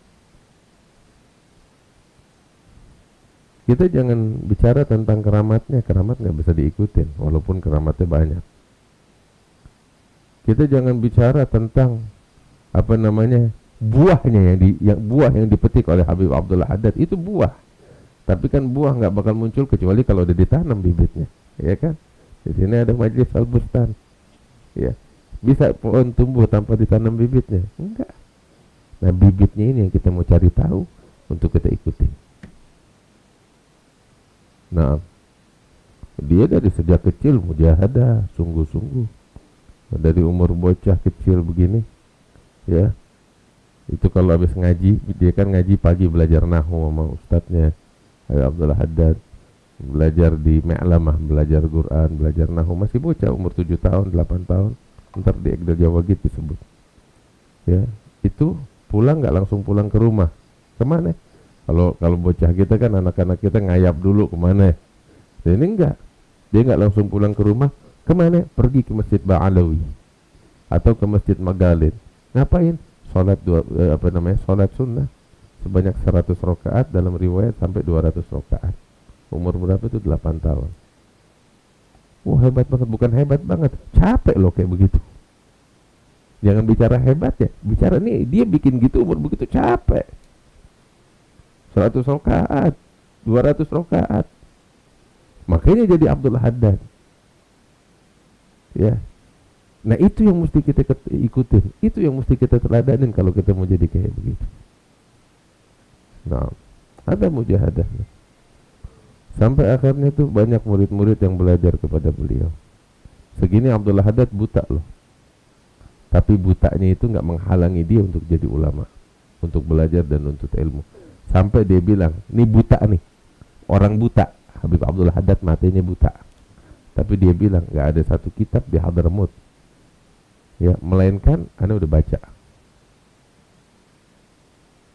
Kita jangan bicara tentang keramatnya, keramat gak bisa diikutin walaupun keramatnya banyak. Kita jangan bicara tentang apa namanya buahnya, yang dipetik oleh Habib Abdullah Haddad itu buah, tapi kan buah nggak bakal muncul kecuali kalau udah ditanam bibitnya, ya kan? Di sini ada majelis al-bustan, ya, bisa pohon tumbuh tanpa ditanam bibitnya? Enggak. Nah, bibitnya ini yang kita mau cari tahu untuk kita ikuti. Nah, dia dari sejak kecil mujahadah sungguh-sungguh, dari umur bocah kecil begini, ya. Itu kalau habis ngaji, dia kan ngaji pagi belajar nahwu sama ustadznya Habib Abdullah Haddad, belajar di Ma'lamah, belajar Quran, belajar nahwu, masih bocah umur 7 tahun, 8 tahun, ntar di Iqdul Yawaaqiit disebut. Ya, itu pulang nggak langsung pulang ke rumah. Kemana? Kalau bocah kita kan anak-anak kita ngayap dulu kemana? Dan ini enggak. Dia nggak langsung pulang ke rumah. Kemana? Pergi ke Masjid Ba'alawi atau ke Masjid Magalin. Ngapain? Salat sunnah sebanyak 100 rakaat, dalam riwayat sampai 200 rakaat. Umur berapa itu? 8 tahun. Wah, hebat banget. Bukan hebat banget, capek loh kayak begitu. Jangan bicara hebat ya, bicara nih dia bikin gitu umur begitu capek. 100 rakaat, 200 rakaat. Makanya jadi Abdullah Haddad. Ya. Nah, itu yang mesti kita ikutin, itu yang mesti kita teladanin kalau kita mau jadi kayak begitu. Nah, ada mujahadahnya. Sampai akhirnya tuh banyak murid-murid yang belajar kepada beliau. Segini Abdullah Haddad buta loh, tapi butanya itu nggak menghalangi dia untuk jadi ulama, untuk belajar dan untuk ilmu. Sampai dia bilang, ini buta nih, orang buta. Habib Abdullah Haddad matanya buta, tapi dia bilang nggak ada satu kitab di Hadramaut, ya, melainkan Anda udah baca.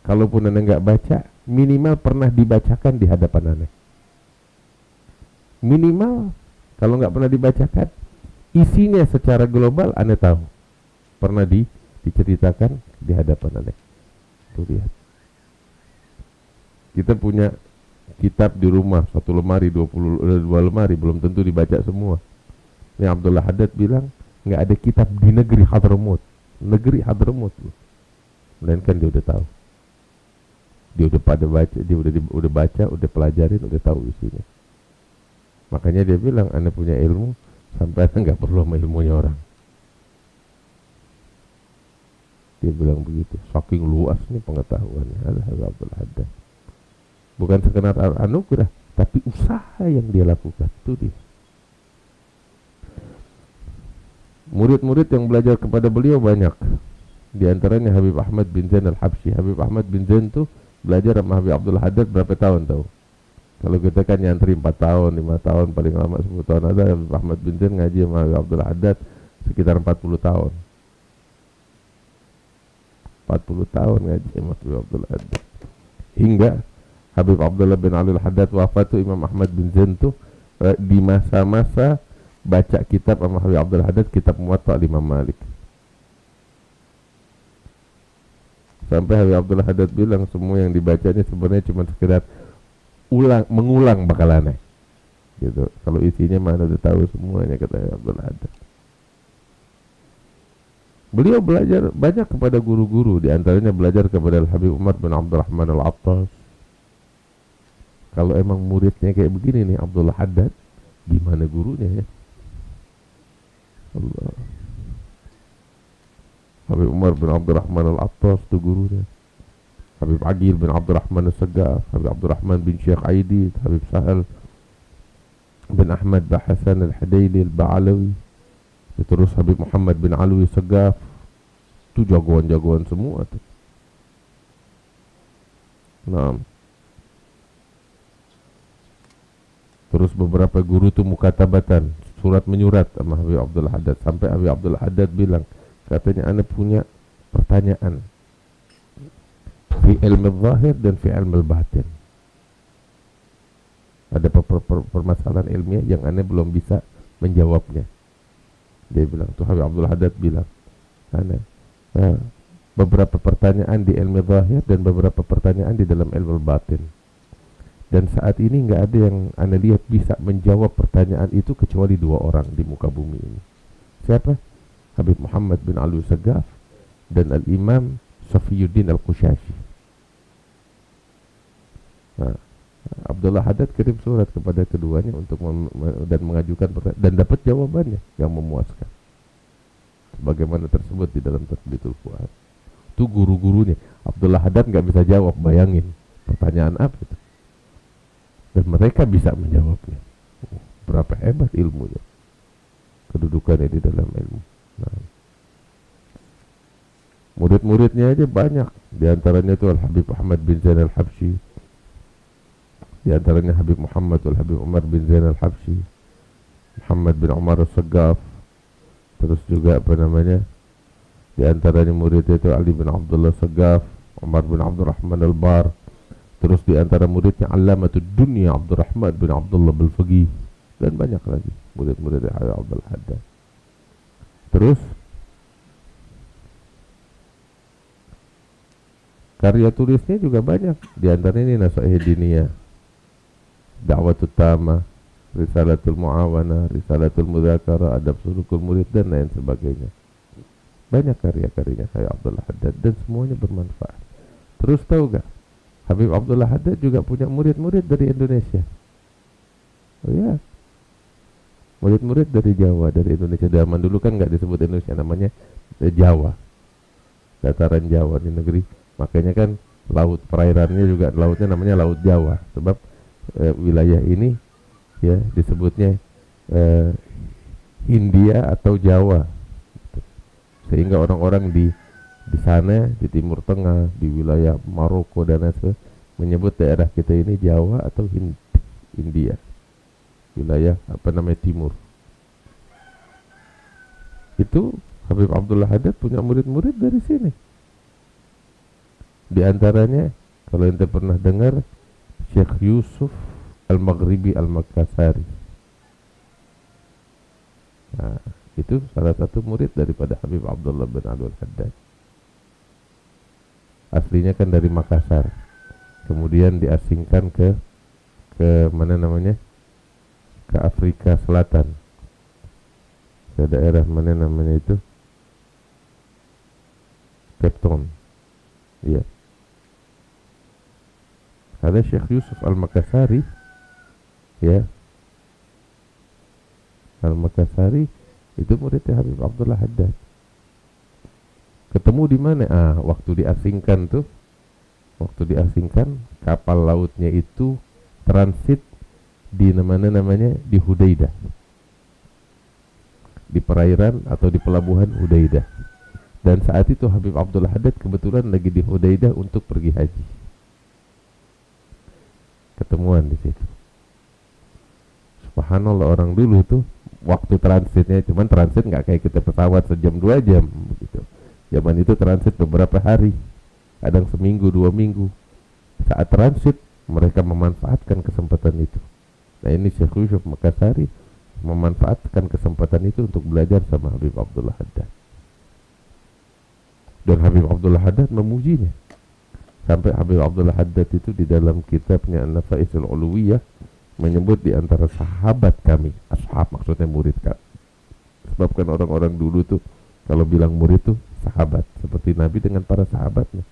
Kalaupun Anda nggak baca, minimal pernah dibacakan di hadapan Anda. Minimal, kalau nggak pernah dibacakan, isinya secara global Anda tahu. Pernah diceritakan di hadapan Anda. Tuh lihat. Kita punya kitab di rumah, satu lemari, 22 lemari, belum tentu dibaca semua. Ini Abdullah Haddad bilang, nggak ada kitab di negeri Hadramaut. Negeri Hadramaut. Melainkan dia udah tahu. Dia udah pada baca, dia udah baca, udah pelajarin, udah tahu isinya. Makanya dia bilang, Anda punya ilmu sampai Anda nggak perlu sama ilmunya orang. Dia bilang begitu, saking luasnya pengetahuannya Abdullah Haddad. Bukan sekedar anugerah, tapi usaha yang dia lakukan. Itu dia. Murid-murid yang belajar kepada beliau banyak. Di antaranya Habib Ahmad bin Zainal Habshi. Habib Ahmad bin Zain tuh belajar sama Habib Abdul Haddad berapa tahun tahu? Kalau kita kan nyantri 4 tahun, 5 tahun, paling lama 10 tahun ada. Habib Ahmad bin Zain ngaji sama Habib Abdul Haddad sekitar 40 tahun. 40 tahun ngaji sama Habib Abdul Haddad. Hingga Habib Abdullah bin Alawi al-Haddad wafat tuh, Imam Ahmad bin Zain tuh di masa-masa baca kitab sama Habib Abdul Haddad, kitab Muwatta Imam Malik. Sampai Habib Abdullah Haddad bilang semua yang dibacanya sebenarnya cuma sekedar mengulang bakalannya gitu. Kalau isinya mana udah tahu semuanya, kata Habib Abdullah Haddad. Beliau belajar banyak kepada guru-guru, di antaranya belajar kepada Habib Umar bin Abdul Rahman al-Attas. Kalau emang muridnya kayak begini nih Abdullah Haddad, gimana gurunya ya? Allah. Habib Umar bin Abdurrahman al Attas itu gurunya. Habib Agil bin Abdul Rahman al-Sagaf, Habib Abdurrahman bin Sheikh Aidit, Habib Sahal bin Ahmad Bahasan Al Hadili Al Balawi. Terus Habib Muhammad bin Alawi Sagaf. Itu jagoan-jagoan semua tuh. Nah. Terus beberapa guru tuh mukatabatan, surat menyurat sama Habib Abdullah Haddad, sampai Habib Abdullah Haddad bilang, katanya Anda punya pertanyaan fi ilmu zahir dan fi ilmu batin. Ada permasalahan ilmiah yang Anda belum bisa menjawabnya. Dia bilang, tuh Habib Abdullah Haddad bilang, Anda beberapa pertanyaan di ilmu zahir dan beberapa pertanyaan di dalam ilmu batin. Dan saat ini nggak ada yang Anda lihat bisa menjawab pertanyaan itu kecuali dua orang di muka bumi ini. Siapa? Habib Muhammad bin Alawi Sagaf dan Al Imam Sofiyuddin Al-Qushashi. Nah, Abdullah Haddad kirim surat kepada keduanya untuk dan mengajukan pertanyaan dan dapat jawabannya yang memuaskan. Sebagaimana tersebut di dalam Tadbitul Fuad. Itu guru-gurunya. Abdullah Haddad nggak bisa jawab, bayangin pertanyaan apa itu. Dan mereka bisa menjawabnya. Berapa hebat ilmunya. Kedudukannya di dalam ilmu. Nah, murid-muridnya aja banyak. Di antaranya itu Al-Habib Ahmad bin Zainal Habshi. Di antaranya Habib Muhammad Al-Habib Umar bin Zainal Habshi, Muhammad bin Umar Al-Saggaf. Terus juga apa namanya, di antaranya muridnya itu Ali bin Abdullah al-Saggaf, Umar bin Abdul Rahman al Bar. Terus di antara muridnya Allamatud Dunya Abdurrahman bin Abdullah al-Faqih. Dan banyak lagi murid-murid Habib Abdul Haddad. Terus karya tulisnya juga banyak. Di antaranya ini Nashoih Ad Diniyah, Da'watut Tamah, Risalatul Muawana, Risalatul Mudakkar, Adab Sulukul Murid, dan lain sebagainya. Banyak karya-karyanya Habib Abdul Haddad dan semuanya bermanfaat. Terus tahu gak, Habib Abdullah Haddad juga punya murid-murid dari Indonesia. Oh ya, murid-murid dari Jawa, dari Indonesia. Zaman dulu kan nggak disebut Indonesia, namanya Jawa, dataran Jawa di negeri. Makanya kan laut perairannya juga, lautnya namanya Laut Jawa. Sebab wilayah ini ya disebutnya Hindia atau Jawa. Sehingga orang-orang di sana, di Timur Tengah, di wilayah Maroko dan lain-lain, menyebut daerah kita ini Jawa atau India, wilayah apa namanya Timur. Itu Habib Abdullah Haddad punya murid-murid dari sini. Di antaranya, kalau ente pernah dengar, Syekh Yusuf Al-Maghribi Al-Makassari. Nah, itu salah satu murid daripada Habib Abdullah bin Alawi al-Haddad. Aslinya kan dari Makassar, kemudian diasingkan ke mana namanya, ke Afrika Selatan, ke daerah mana namanya itu, Capetown. Iya. Karena Syekh Yusuf Al-Makassari, ya, Al-Makassari itu muridnya Habib Abdullah Haddad. Ketemu di mana? Ah, waktu diasingkan tuh, waktu diasingkan, kapal lautnya itu transit di mana namanya, di Hudaidah, di perairan atau di pelabuhan Hudaidah. Dan saat itu Habib Abdullah Haddad kebetulan lagi di Hudaidah untuk pergi haji. Ketemuan di situ. Subhanallah, orang dulu itu waktu transitnya, cuman transit nggak kayak kita pesawat sejam dua jam begitu. Zaman itu transit beberapa hari, kadang seminggu dua minggu. Saat transit mereka memanfaatkan kesempatan itu. Nah, ini Syekh Yusuf Makassari memanfaatkan kesempatan itu untuk belajar sama Habib Abdullah Haddad. Dan Habib Abdullah Haddad memujinya. Sampai Habib Abdullah Haddad itu di dalam kitabnya An-Nafaisul Uluwiyah menyebut di antara sahabat kami, ashab maksudnya murid kami. Sebab kan orang-orang dulu tuh kalau bilang murid tuh sahabat, seperti Nabi dengan para sahabatnya.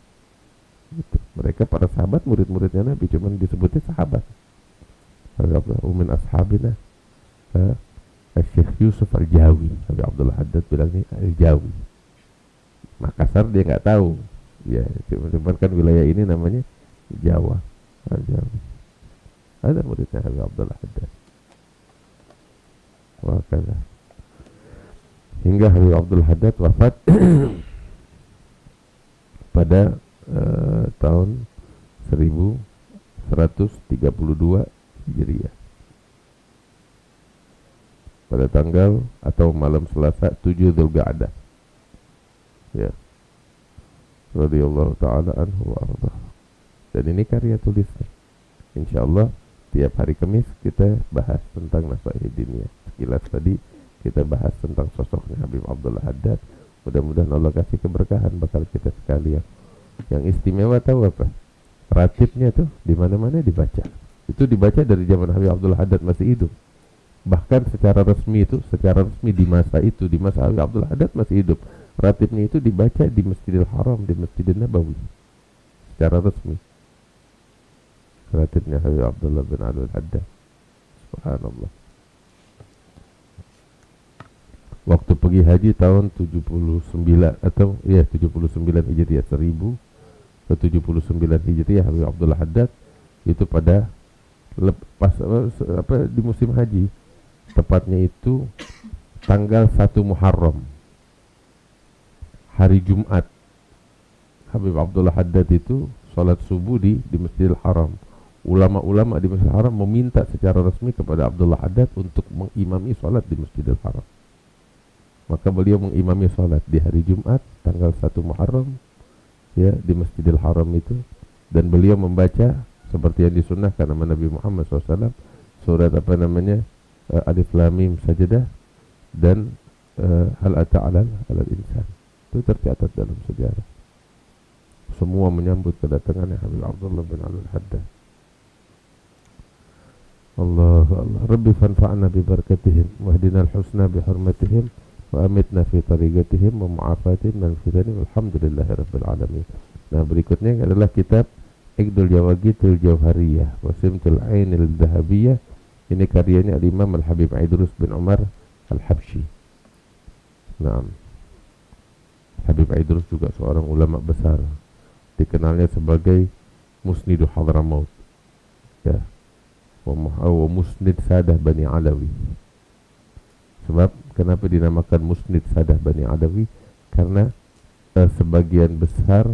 Gitu. Mereka para sahabat, murid-muridnya Nabi, cuman disebutnya sahabat. Habib Abdullah min ashabina Syekh Yusuf Al-Jawi. Habib Abdullah Haddad bilangnya Al-Jawi. Makassar dia nggak tahu, ya cuman kan wilayah ini namanya Jawa. Nah, Jawa. Ada muridnya Habib Abdullah Haddad. Wakala. Hingga Habib Abdullah Haddad wafat pada tahun 1132 Hijriah. Pada tanggal atau malam Selasa 7 Dzulqa'dah. Ya, radhiyallahu ta'ala anhu wa ardhah. Dan ini karya tulisnya. Insyaallah tiap hari Kamis kita bahas tentang Nashoih Ad Diniyah. Sekilas tadi kita bahas tentang sosoknya Habib Abdullah Haddad. Mudah-mudahan Allah kasih keberkahan bakal kita sekalian. Yang istimewa tahu apa? Ratibnya tuh di mana-mana dibaca. Itu dibaca dari zaman Habib Abdullah Haddad masih hidup. Bahkan secara resmi di masa itu, di masa Habib Abdullah Haddad masih hidup, ratibnya itu dibaca di Masjidil Haram, di Masjidil Nabawi secara resmi. Ratibnya Habib Abdullah bin Alawi al-Haddad. Subhanallah. Waktu pergi haji tahun 79 atau ya 79 Hijriah, 1079 Hijriah Habib Abdullah Haddad itu pada lepas apa di musim haji. Tepatnya itu tanggal 1 Muharram. Hari Jumat Habib Abdullah Haddad itu sholat subuh di Masjidil Haram. Ulama-ulama di Masjidil Haram meminta secara resmi kepada Abdullah Haddad untuk mengimami sholat di Masjidil Haram. Maka beliau mengimami sholat di hari Jumat tanggal 1 Muharram, ya, di Masjidil Haram itu. Dan beliau membaca seperti yang disunnahkan nama Nabi Muhammad SAW, surat apa namanya, Alif Lam Mim Sajadah, dan Hal Ata'alal Alal Insan. Tercatat dalam sejarah. Semua menyambut kedatangannya Habib Abdullah bin Alawi al-Haddad. Allahu Allah. Rabbi fanfa'na bi barakatihim wahdina al-husna bi hurmatihim wa amitna fi tariqatihim wa mu'afatihim min fitani walhamdulillahi rabbil alamin. Nah, berikutnya adalah kitab Iqdul Yawaaqiit Al Jauhariyah, Wasim Tulainil Dzahabiyah. Ini karyanya Al Imam Al Habib Aidrus bin Umar Al Habshi. Naam. Habib Aidrus juga seorang ulama besar, dikenalnya sebagai Musnidu Hadramaut, ya, wa Musnid Sadah Bani Alawi. Sebab kenapa dinamakan Musnid Sadah Bani Alawi? Karena sebagian besar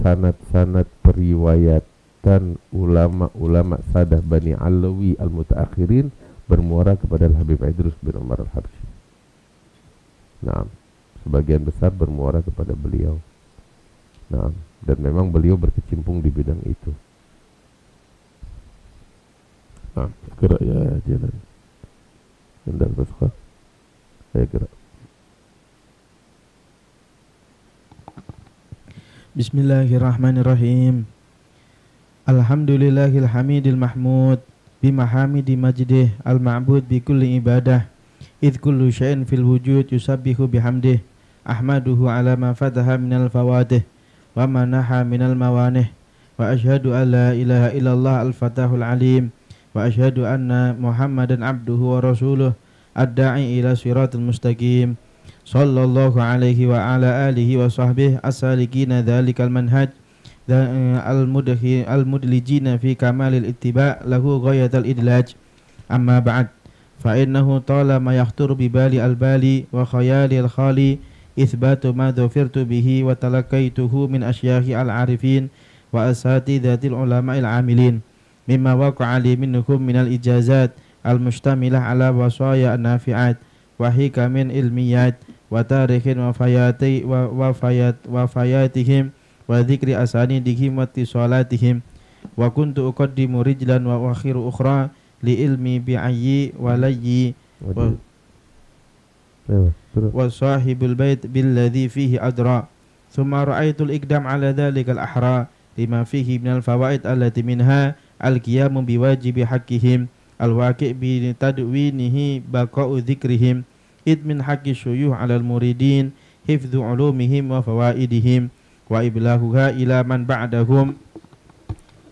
sanad-sanad periwayatan ulama-ulama Sadah Bani Alawi al-mutaakhirin bermuara kepada Habib Aidrus bin Umar al-Habshi. Nah, sebagian besar bermuara kepada beliau. Nah, dan memang beliau berkecimpung di bidang itu. Nah, gerak ya jalan. Hendak bersuka. Saya gerak. Bismillahirrahmanirrahim. Alhamdulillahil hamidil mahmud bimahamidi majdih al-ma'bud bi kulli ibadah idh kullu syai'in fil wujud yusabbihu bihamdih ahmaduhu ala ma fataha minal fawadih wa ma naha minal mawanih wa ashhadu an la ilaha illallah al-fatahul alim wa ashhadu anna muhammadan abduhu wa rasuluh ad-da'i ila siratul mustaqim sallallahu alaihi wa ala alihi wa sahbihi as-salikina dhalikal manhaj al-mudlijina fi kamalil ittiba' lahu ghayatal idlaj amma ba'd fa innahu talama yahturu bibali al-bali wa khayali al-khali ithbatu ma dhufirtu bihi wa talakaituhu min asyahi al-arifin wa asatidhatil ulama'il amilin mimma waqa'a li minhum minal ijazat al-mustamilah ala wasaya an-nafi'at wa hikamin ilmiyat wa tarikhin wafayatihim wa dhikri asanidihim wa tisalatihim wa kuntu uqaddimu rijlan wa akhiru ukhra li ilmi bi'ayyi wa layyi wa sahibul bait billadhi fihi adra thumma ra'aytul iqdam ala dhalika al-ahra lima fihi minal fawaid allati minha al-qiyamu biwajibi haqqihim al-waqi' bi tadwinihi baqa'u dhikrihim id min haqqi syuyuh alal muridin hifdhu ulumihim wa fawaidihim wa iblahuha ila man ba'dahum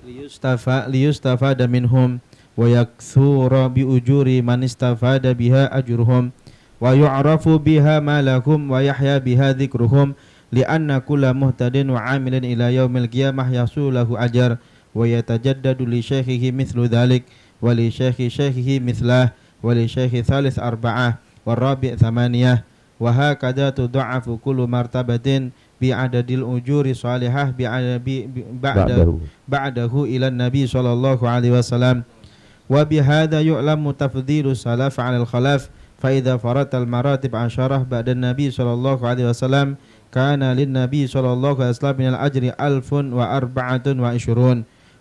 liyustafada minhum wa yakthura bi ujuri man istafada biha ajruhum wa yu'rafu biha malakum wa yahya biha dhikruhum li'anna kulla muhtadin wa 'amilin ila yaumil qiyamah yasulahu ajar wa yatajaddadu li syekhihi mithlu dhalik wa li syekhi syekhihi mithlah wa li syekhi thalith arba'ah wa rabi' thamaniyah wa hakadha tud'afu kullu martabatin bi'adadil ujuri salihah ba'dahu ila nabi sallallahu alaihi wasallam wa bihadha yu'lamu tafdhilu salaf 'ala al-khalaf fa idza faratal maratib 'asharah ba'da nabi sallallahu alaihi wasallam kana lin nabi sallallahu alaihi wasallam min al-ajri 1024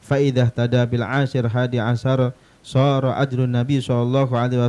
fa idza tada bil 'ashir hadi 'ashar sara ajrun nabi sallallahu alaihi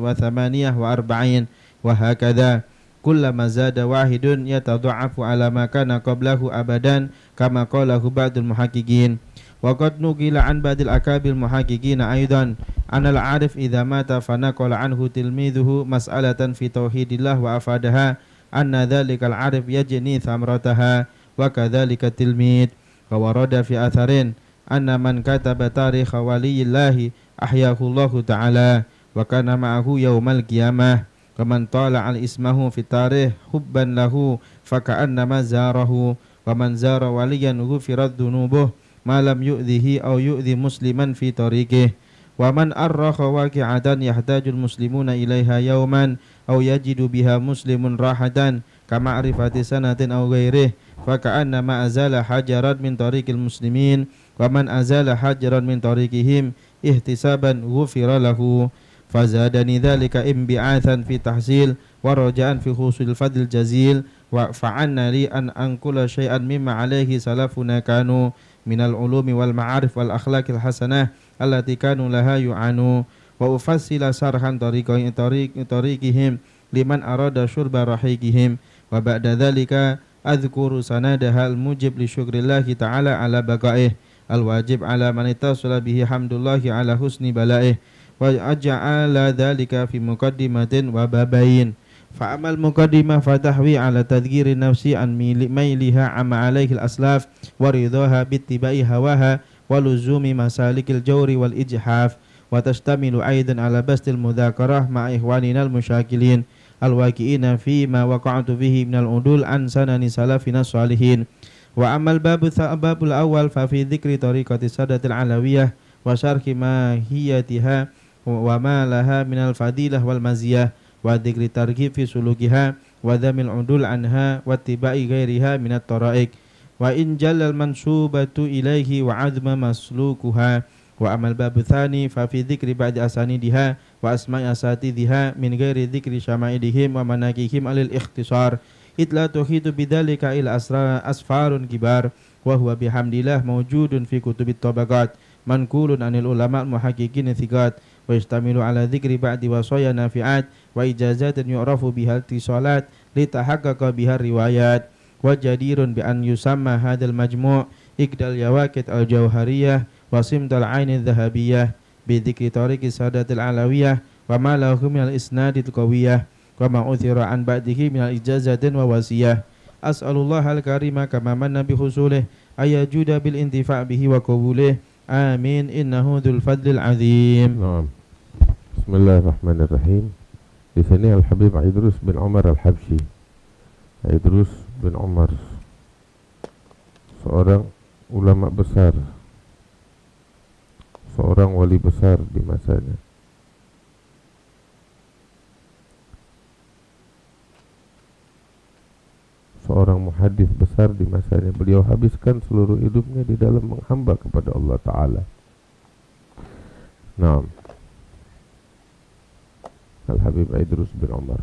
wasallam 2048 wa hakadha kullama zada wahidun yatadha'afu ala ma kana qablahu abadan kama qalahu ba'dul muhaqqiqin wa qad nuqila an ba'dil akabil muhaqqiqin aidan anal 'arif idza mata fa naqala anhu tilmidhuhu mas'alatan fi tauhidillah wa afadaha anna dhalikal 'arif yajni thamrataha wa kadhalika tilmid wa warada fi atharin anna man kataba tarikh waliyillahi ahyahu Allahu ta'ala wa kana ma'ahu yaumal qiyamah waman tala'al ismahu fitarih hubban lahu faka'annama zarahu waman zara waliyan ghufirad dunubuh ma lam yu'dhihi aw yu'dhi musliman fi tariqih waman arraha waqi'atan yahtajul muslimuna ilaiha yawman aw yajidu biha muslimun rahatan kama'rifati sanatin aw ghairih faka'annama azala hajaran min tariqil muslimin waman azala hajaran min tariqihim ihtisaban ghufira lahu fazadani dhalika imbi'athan fi tahsil wa raja'an fi husul fadl jazil wa fa'anna li an anqula syai'an mimma alaihi salafuna kanu minal ulumi wal ma'arif wal akhlaqil hasanah allati kanu laha yu'anu wa ufassila sarhan tariqihim liman arada syurba rahiqihim wa ba'da dhalika adhkuru sanadaha al mujib li syukrillahi ta'ala ala baqa'ih al wajib ala man ittasala bihi hamdullahi ala husni bala'ih wa aja'ala dhalika fi muqaddimatin wa babain fa amal muqaddimah fatahwi ala tadhkiri nafsi an mailiha amma alaihi al-aslaf wa ridaha bittibai hawaha wa luzumi masalikil jawri wal ijhaf wa tashtamilu aidan ala bastil mudhakarah ma ihwanina al-mushakilin al-waqi'ina fi ma waqa'tu bihi minal udul an sanani salafina salihin wa amal babul awal fa fi dhikri tariqati sadatil alawiyah wa syarhi mahiyatiha wa ma laha minal fadilah wal maziyah wa dhikri targhib fi sulukiha wa dhamil udul anha wa tibai ghairiha minat taraik wa in jallal mansubatu ilaihi wa azma maslukuha wa amal babu thani fa fi dhikri ba'di asanidiha wa asma'i asatidiha min ghairi dhikri syama'idihim wa manakihim alil ikhtisar idla tuhitu bidzalika il asra asfarun kibar wa huwa bihamdillah mawjudun fi kutubit tabaqat manqulun anil ulama muhaqqiqin thiqat wa istamilu ala dzikri ba'di wasaya nafi'at wa ijazatan yu'rafu bihal tisalat li tahaqqaqa bihar riwayat wa jadirun bi an yusamma hadzal majmu' Iqdul Yawaaqiit Al Jauhariyah Wasim Tulainil Dzahabiyah bidzikri tariqi sadatil alawiyah wa ma lahu minal isnadil qawiyah wa ma uthira an ba'dihi minal ijazatin wa wasiyah as'alullahal karima kama manna bi husulih ayajuda bil intifa' bihi wa qabulih amin innahu dzul fadlil azim. Bismillahirrahmanirrahim. Di sini Al Habib Aidrus bin Umar Al Habshi. Aidrus bin Umar seorang ulama besar, seorang wali besar di masanya. Seorang muhadis besar di masanya. Beliau habiskan seluruh hidupnya di dalam menghamba kepada Allah Ta'ala. Naam, Al-Habib Aidrus bin Umar.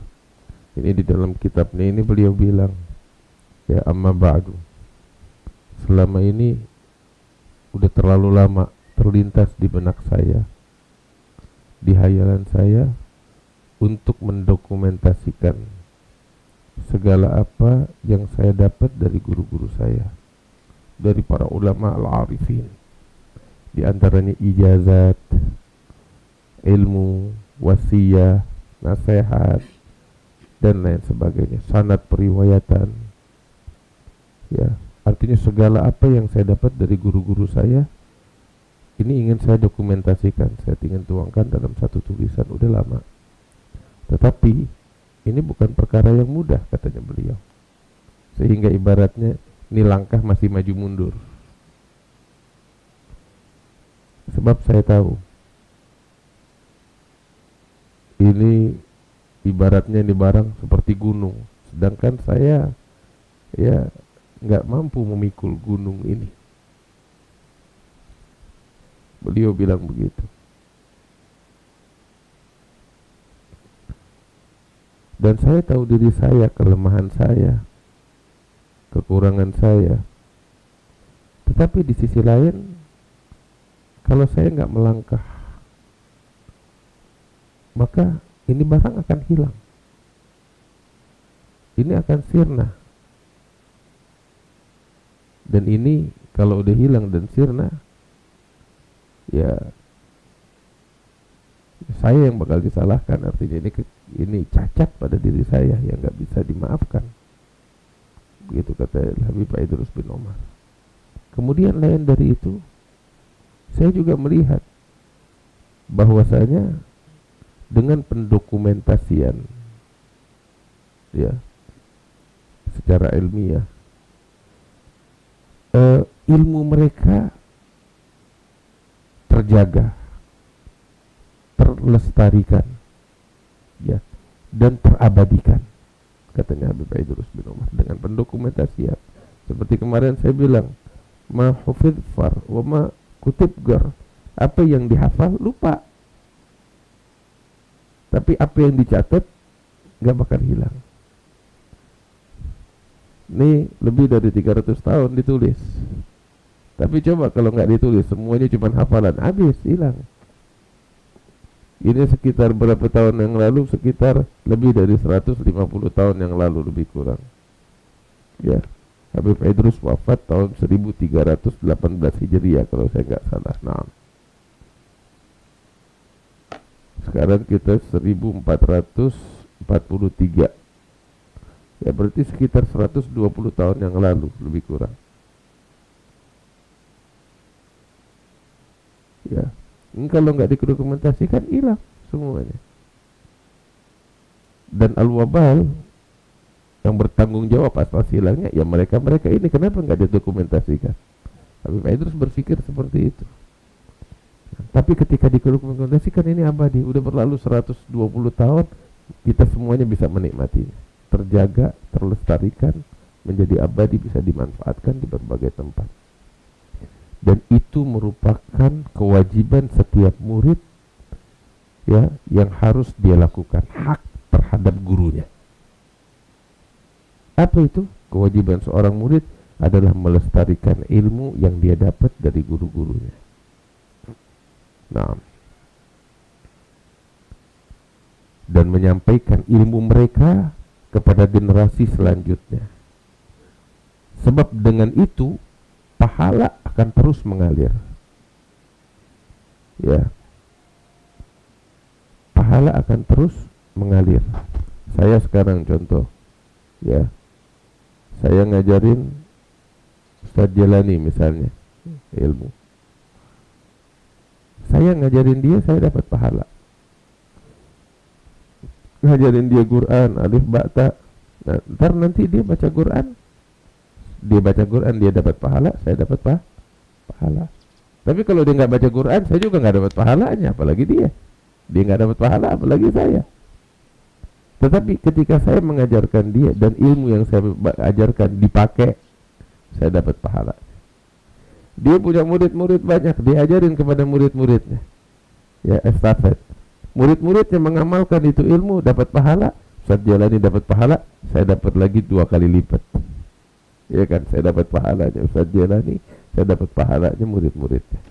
Ini di dalam kitabnya ini beliau bilang, ya amma ba'du, selama ini udah terlalu lama terlintas di benak saya, di hayalan saya, untuk mendokumentasikan segala apa yang saya dapat dari guru-guru saya, dari para ulama al-arifin, di antaranya ijazat, ilmu, wasiyah, nasihat, dan lain sebagainya, sanad periwayatan. Ya, artinya segala apa yang saya dapat dari guru-guru saya ini ingin saya dokumentasikan, saya ingin tuangkan dalam satu tulisan. Udah lama, tetapi ini bukan perkara yang mudah, katanya beliau. Sehingga ibaratnya ini langkah masih maju mundur. Sebab saya tahu ini ibaratnya ini barang seperti gunung, sedangkan saya ya nggak mampu memikul gunung ini. Beliau bilang begitu. Dan saya tahu diri saya, kelemahan saya, kekurangan saya. Tetapi di sisi lain, kalau saya nggak melangkah, maka ini barang akan hilang. Ini akan sirna. Dan ini kalau udah hilang dan sirna, ya saya yang bakal disalahkan. Artinya ini cacat pada diri saya yang nggak bisa dimaafkan. Begitu kata Habib Aidrus bin Umar. Kemudian lain dari itu, saya juga melihat bahwasanya dengan pendokumentasian, ya, secara ilmiah, ilmu mereka terjaga, terlestarikan, ya, dan terabadikan, katanya Habib Aidrus bin Umar, dengan pendokumentasian. Seperti kemarin saya bilang, ma hufidh far wa ma kutib gar, apa yang dihafal lupa, tapi apa yang dicatat nggak bakal hilang. Ini lebih dari 300 tahun ditulis, tapi coba kalau nggak ditulis, semuanya cuma hafalan, habis, hilang. Ini sekitar berapa tahun yang lalu, sekitar lebih dari 150 tahun yang lalu, lebih kurang. Ya, Habib Aidrus wafat tahun 1318 Hijriah kalau saya nggak salah. Nah, sekarang kita 1443. Ya, berarti sekitar 120 tahun yang lalu, lebih kurang. Ya, kalau nggak didokumentasikan hilang semuanya. Dan al-wabal yang bertanggung jawab atas hilangnya, ya mereka-mereka ini. Kenapa nggak didokumentasikan? Habib Aidrus berpikir seperti itu. Tapi ketika didokumentasikan, ini abadi. Udah berlalu 120 tahun, kita semuanya bisa menikmatinya. Terjaga, terlestarikan, menjadi abadi, bisa dimanfaatkan di berbagai tempat. Dan itu merupakan kewajiban setiap murid, ya, yang harus dia lakukan, hak terhadap gurunya. Apa itu? Kewajiban seorang murid adalah melestarikan ilmu yang dia dapat dari guru-gurunya. Nah, dan menyampaikan ilmu mereka kepada generasi selanjutnya. Sebab dengan itu pahala akan terus mengalir. Ya, pahala akan terus mengalir. Saya sekarang contoh, ya, saya ngajarin Ustadz Jelani misalnya ilmu. Saya ngajarin dia, saya dapat pahala. Ngajarin dia Quran, alif ba'ta. Nah, ntar nanti dia baca Quran, dia dapat pahala, saya dapat pahala. Tapi kalau dia nggak baca Quran, saya juga nggak dapat pahalanya, apalagi dia. Dia nggak dapat pahala, apalagi saya. Tetapi ketika saya mengajarkan dia dan ilmu yang saya ajarkan dipakai, saya dapat pahala. Dia punya murid-murid banyak, diajarin kepada murid-muridnya. Ya, estafet. Murid-muridnya mengamalkan itu ilmu, dapat pahala. Saat Jalani dapat pahala, saya dapat lagi 2 kali lipat. Ya kan, saya dapat pahalanya Ustaz Jalani, saya dapat pahalanya murid-muridnya.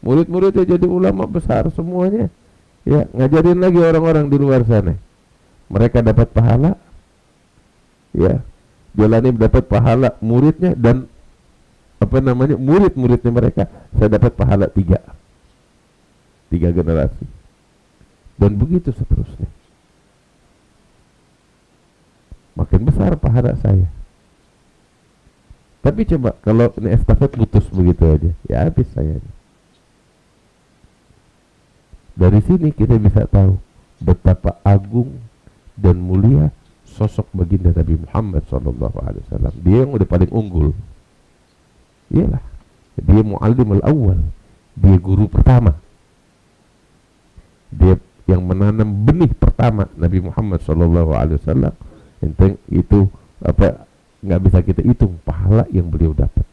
Murid-muridnya jadi ulama besar semuanya. Ya, ngajarin lagi orang-orang di luar sana. Mereka dapat pahala. Ya, Jalani dapat pahala muridnya dan murid-muridnya mereka. Saya dapat pahala 3 generasi. Dan begitu seterusnya. Makin besar pahala saya. Tapi coba kalau ini estafet putus begitu aja, ya habis saya. Dari sini kita bisa tahu betapa agung dan mulia sosok baginda Nabi Muhammad SAW. Dia yang udah paling unggul. Iyalah, dia muallimul awal, dia guru pertama. Dia yang menanam benih pertama Nabi Muhammad SAW. Itu apa, nggak bisa kita hitung pahala yang beliau dapat.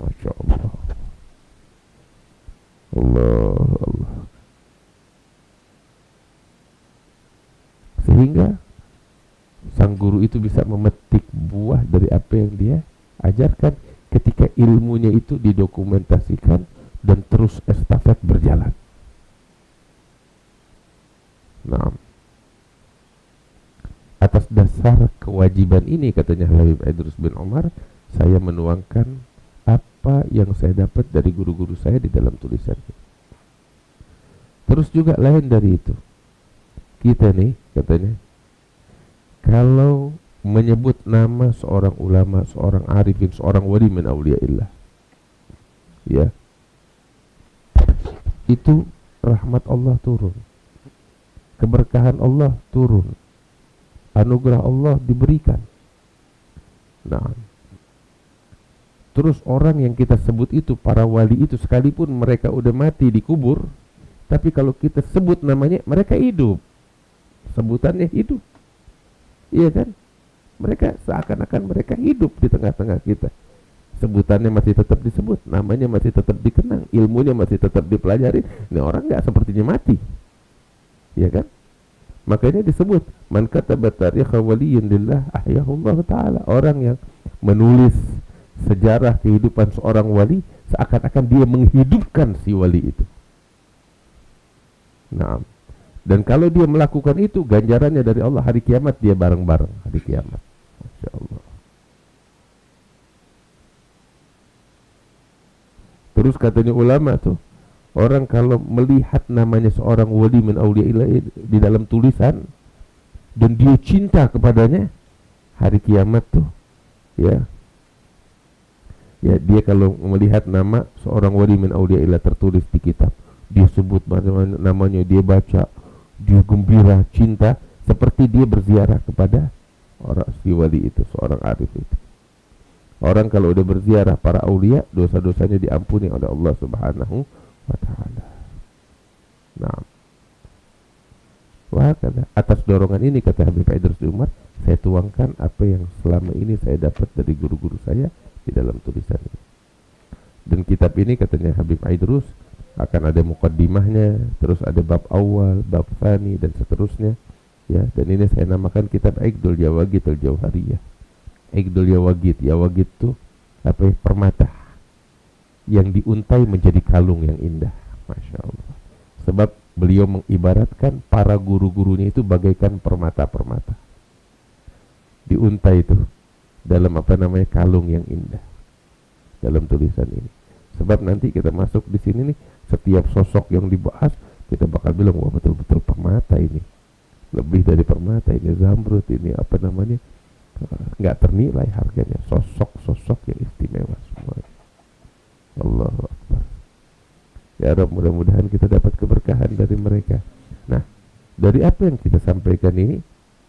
Masya Allah. Allah, Allah. Sehingga sang guru itu bisa memetik buah dari apa yang dia ajarkan ketika ilmunya itu didokumentasikan dan terus estafet berjalan. Nah, atas dasar kewajiban ini, katanya Habib Aidrus bin Umar, saya menuangkan apa yang saya dapat dari guru-guru saya di dalam tulisan. Terus juga lain dari itu, kita nih katanya, kalau menyebut nama seorang ulama, seorang arifin, seorang wali min awliyaillah, ya, itu rahmat Allah turun, keberkahan Allah turun, anugerah Allah diberikan. Nah, terus orang yang kita sebut itu, para wali itu, sekalipun mereka udah mati dikubur, tapi kalau kita sebut namanya, mereka hidup. Sebutannya hidup. Iya kan? Mereka seakan-akan mereka hidup di tengah-tengah kita. Sebutannya masih tetap disebut, namanya masih tetap dikenang, ilmunya masih tetap dipelajari. Nah, orang nggak sepertinya mati. Ya kan? Makanya disebut man kataba tarikha waliyyin lillah ahyahullahu ta'ala. Orang yang menulis sejarah kehidupan seorang wali, seakan-akan dia menghidupkan si wali itu. Nah, dan kalau dia melakukan itu, ganjarannya dari Allah hari kiamat, dia bareng-bareng hari kiamat. Masya Allah. Terus katanya ulama tuh, orang kalau melihat namanya seorang wali min awliyaillah di dalam tulisan dan dia cinta kepadanya, hari kiamat tuh, ya, ya, dia kalau melihat nama seorang wali min awliyaillah tertulis di kitab, dia sebut namanya, dia baca, dia gembira, cinta, seperti dia berziarah kepada orang si wali itu, seorang arif itu. Orang kalau udah berziarah para aulia, dosa-dosanya diampuni oleh Allah Subhanahu wa ta'ala. Nah, wah, atas dorongan ini, kata Habib Aidrus bin Umar, saya tuangkan apa yang selama ini saya dapat dari guru-guru saya di dalam tulisan ini. Dan kitab ini, katanya Habib Aidrus, akan ada mukaddimahnya, terus ada bab awal, bab tsani, dan seterusnya. ya, dan ini saya namakan kitab Iqdul Yawaaqiit Al Jauhariyah. Iqdul Yawaaqiit, Yawaaqiit itu apa ya, permata yang diuntai menjadi kalung yang indah. Masya Allah. Sebab beliau mengibaratkan para guru-gurunya itu bagaikan permata-permata diuntai itu dalam apa namanya, kalung yang indah dalam tulisan ini. Sebab nanti kita masuk di sini nih, setiap sosok yang dibahas kita bakal bilang, wah betul-betul permata ini, lebih dari permata ini, zamrud ini, apa namanya, nggak ternilai harganya, sosok-sosok yang istimewa semuanya. Allahu Akbar. Ya Rabb, mudah-mudahan kita dapat keberkahan dari mereka. Nah, dari apa yang kita sampaikan ini,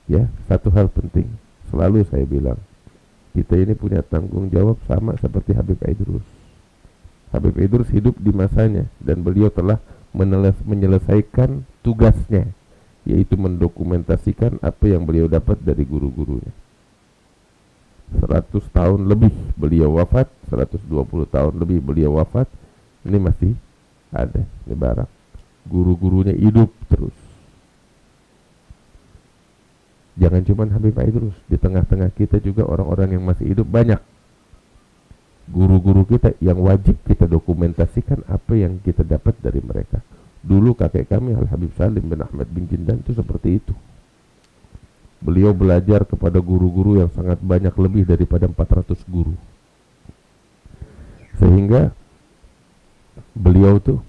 ya, satu hal penting selalu saya bilang, kita ini punya tanggung jawab sama seperti Habib Aidrus. Habib Aidrus hidup di masanya dan beliau telah menyelesaikan tugasnya, yaitu mendokumentasikan apa yang beliau dapat dari guru-gurunya. 100 tahun lebih beliau wafat, 120 tahun lebih beliau wafat, ini masih ada, ini barang. Guru-gurunya hidup terus. Jangan cuma Habib Aidrus, di tengah-tengah kita juga orang-orang yang masih hidup banyak. Guru-guru kita yang wajib kita dokumentasikan apa yang kita dapat dari mereka. Dulu kakek kami Al Habib Salim bin Ahmad bin Jindan itu seperti itu. Beliau belajar kepada guru-guru yang sangat banyak, lebih daripada 400 guru. Sehingga beliau tuh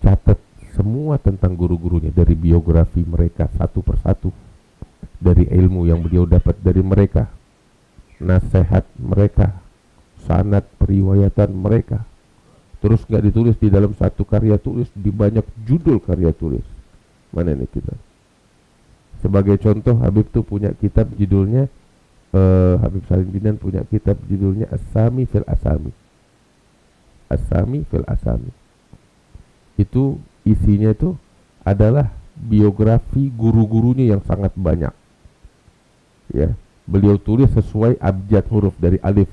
catat semua tentang guru-gurunya, dari biografi mereka satu persatu, dari ilmu yang beliau dapat dari mereka, nasihat mereka, sanad periwayatan mereka. Terus nggak ditulis di dalam satu karya tulis, di banyak judul karya tulis. Mana ini kita? Sebagai contoh, Habib tuh punya kitab judulnya, Habib Salim Binan punya kitab judulnya Asami Fil Asami. Asami Fil Asami itu isinya tuh adalah biografi guru-gurunya yang sangat banyak. Ya, beliau tulis sesuai abjad huruf dari alif.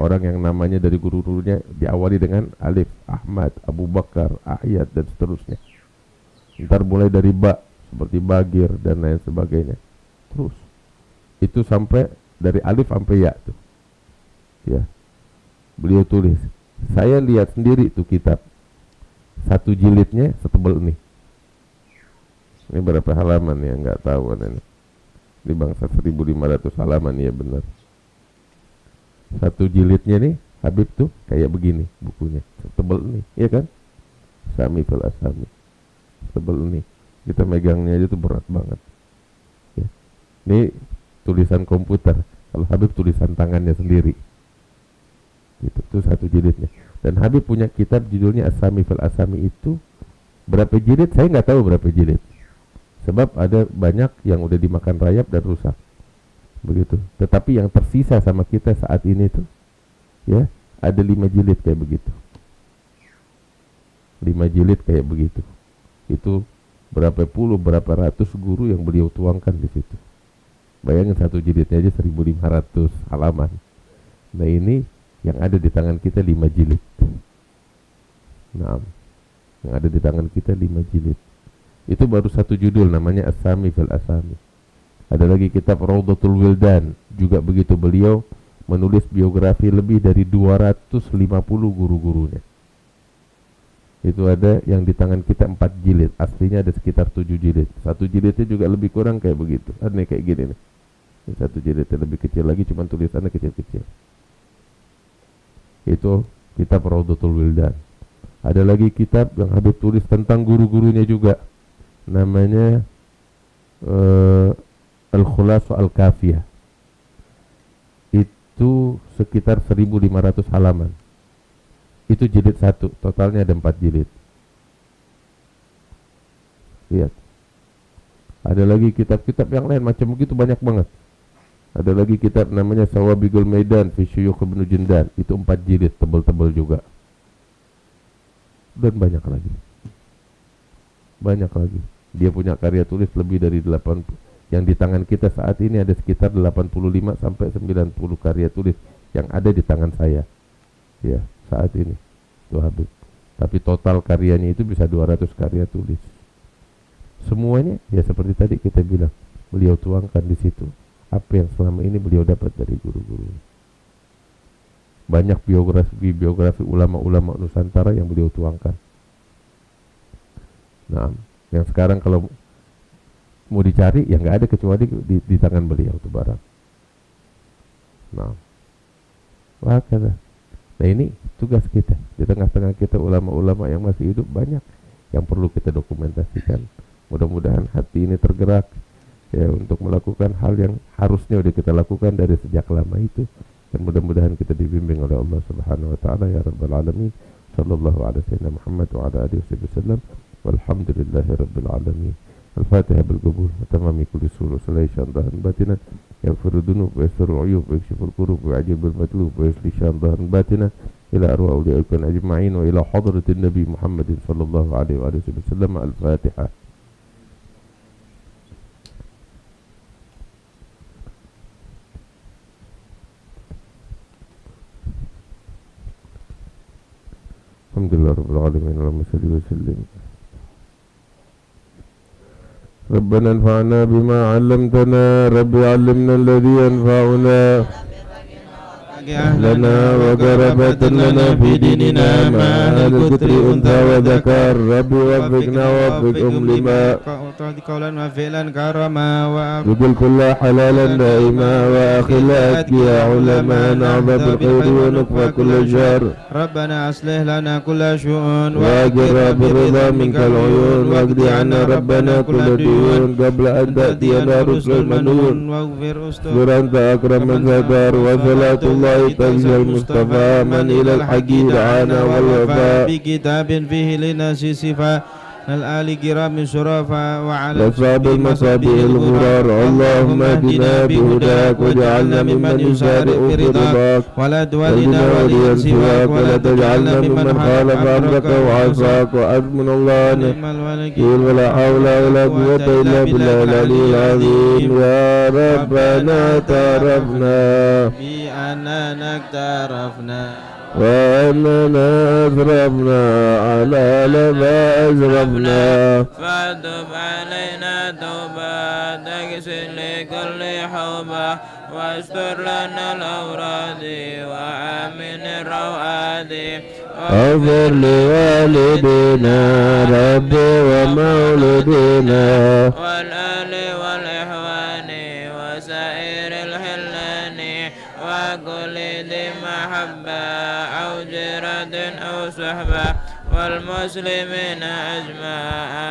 Orang yang namanya dari guru-gurunya diawali dengan alif, Ahmad, Abu Bakar, Ayat, dan seterusnya. Ntar mulai dari ba, seperti Bagir dan lain sebagainya. Terus itu sampai dari alif sampai ya tuh. Ya. Beliau tulis. Saya lihat sendiri tuh kitab. Satu jilidnya setebal ini. Ini berapa halaman ya? Nggak tahu ini. Di bangsa 1.500 halaman ya, benar. Satu jilidnya nih Habib tuh kayak begini bukunya, tebel nih, ya kan? Sami Fil Asami, tebel nih. Kita megangnya aja tuh berat banget. Ya. Ini tulisan komputer. Kalau Habib tulisan tangannya sendiri. Itu tuh satu jilidnya. Dan Habib punya kitab judulnya Asami Fil Asami itu berapa jilid? Saya nggak tahu berapa jilid. Sebab ada banyak yang udah dimakan rayap dan rusak, begitu. Tetapi yang tersisa sama kita saat ini tuh, ya, ada 5 jilid kayak begitu. 5 jilid kayak begitu. Itu berapa puluh, berapa ratus guru yang beliau tuangkan di situ. Bayangin satu jilidnya aja 1.500 halaman. Nah ini yang ada di tangan kita 5 jilid. Nah, yang ada di tangan kita 5 jilid. Itu baru satu judul, namanya Asami Fil Asami. Ada lagi kitab Roudatul Wildan, juga begitu. Beliau menulis biografi lebih dari 250 guru-gurunya. Itu ada yang di tangan kita 4 jilid. Aslinya ada sekitar 7 jilid. Satu jilidnya juga lebih kurang kayak begitu. Ini kayak gini nih. Satu jilidnya lebih kecil lagi, cuman tulisannya kecil-kecil. Itu kitab Roudatul Wildan. Ada lagi kitab yang Habib tulis tentang guru-gurunya juga, namanya Al-Khulasa Al-Kafiyah. Itu sekitar 1.500 halaman. Itu jilid 1, totalnya ada 4 jilid. Lihat. Ada lagi kitab-kitab yang lain macam begitu, banyak banget. Ada lagi kitab namanya Sawabigul Maidan fi Syuyukh Ibn Jindan, itu 4 jilid, tebal-tebal juga. Dan banyak lagi. Banyak lagi. Dia punya karya tulis lebih dari 80. Yang di tangan kita saat ini ada sekitar 85 sampai 90 karya tulis yang ada di tangan saya. Ya, saat ini. Itu Habib. Tapi total karyanya itu bisa 200 karya tulis. Semuanya ya seperti tadi kita bilang, beliau tuangkan di situ apa yang selama ini beliau dapat dari guru-guru. Banyak biografi-biografi ulama-ulama Nusantara yang beliau tuangkan. Nah, yang sekarang kalau mau dicari ya nggak ada kecuali di tangan beliau itu barang. Nah, makanya, nah ini tugas kita di tengah-tengah kita ulama-ulama yang masih hidup banyak yang perlu kita dokumentasikan. Mudah-mudahan hati ini tergerak ya untuk melakukan hal yang harusnya udah kita lakukan dari sejak lama itu. Dan mudah-mudahan kita dibimbing oleh Allah Subhanahu wa taala ya rabbal alamin. Sallallahu alaihi wasallam Muhammad wa ala alihi wasallam. Walhamdulillahi rabbil alamin. Al-Fatiha bil qubul wa tamami kulli sulu salaisan dhahan batina yaghfiru dhunub wa yasiru uyub wa yakshifu al-kurub wa ajibul matlub wa yasli shan dhahan batina ila arwa ulaiikun ajma'in wa ila hadratin nabi Muhammadin sallallahu alaihi wa alihi wasallam. Al-Fatiha. Alhamdulillah rabbil alamin Allahumma salli wa sallim. Rabbana anfa'na bima 'allamtana rabbi 'allimna alladhi yanfa'una lana wa gharabat lana fi dinina ma al-kutri untha wa dhakar rabbi waffiqna waffiqum lima qawlan wa fi'lan karama wa yubul kulla halalan daima wa akhila atkiya ulama na'adha bilqayri wa nukfa kulla jar rabbana aslih lana kulla syu'un wa ajra birida minkal uyun wa agdi anna rabbana kulla diyun qabla an ta'tiyana rusul manun wa ghafir ustur anta akraman zadar wa salatullahi ta'ala al-mustafa man ila al-haqi da'ana wal wafa bi kitabin fihi linasi sifa الآل كرام شرفا وعلى أصحاب المصابيح الغرار اللهم اهدنا بهداك وجعلنا ممن يسارع في رضاك ولا تولنا وليا سواك ولا تجعلنا ممن خالف أمرك وعصاك وأمن الله نعم الوكيل ولا حول ولا قوة إلا بالله العلي العظيم يا ربنا اعترفنا بأننا اقترفنا وأننا أسرفنا على لما أسرفنا فتب علينا توبة تكسر لكل حوبة واستر لنا الأوراد وآمن الرواد اغفر لوالدينا ربي ومولدينا والآل والإخوان وسائر الحلان وكل ذي محبة أو صحبة والمسلمين أجمع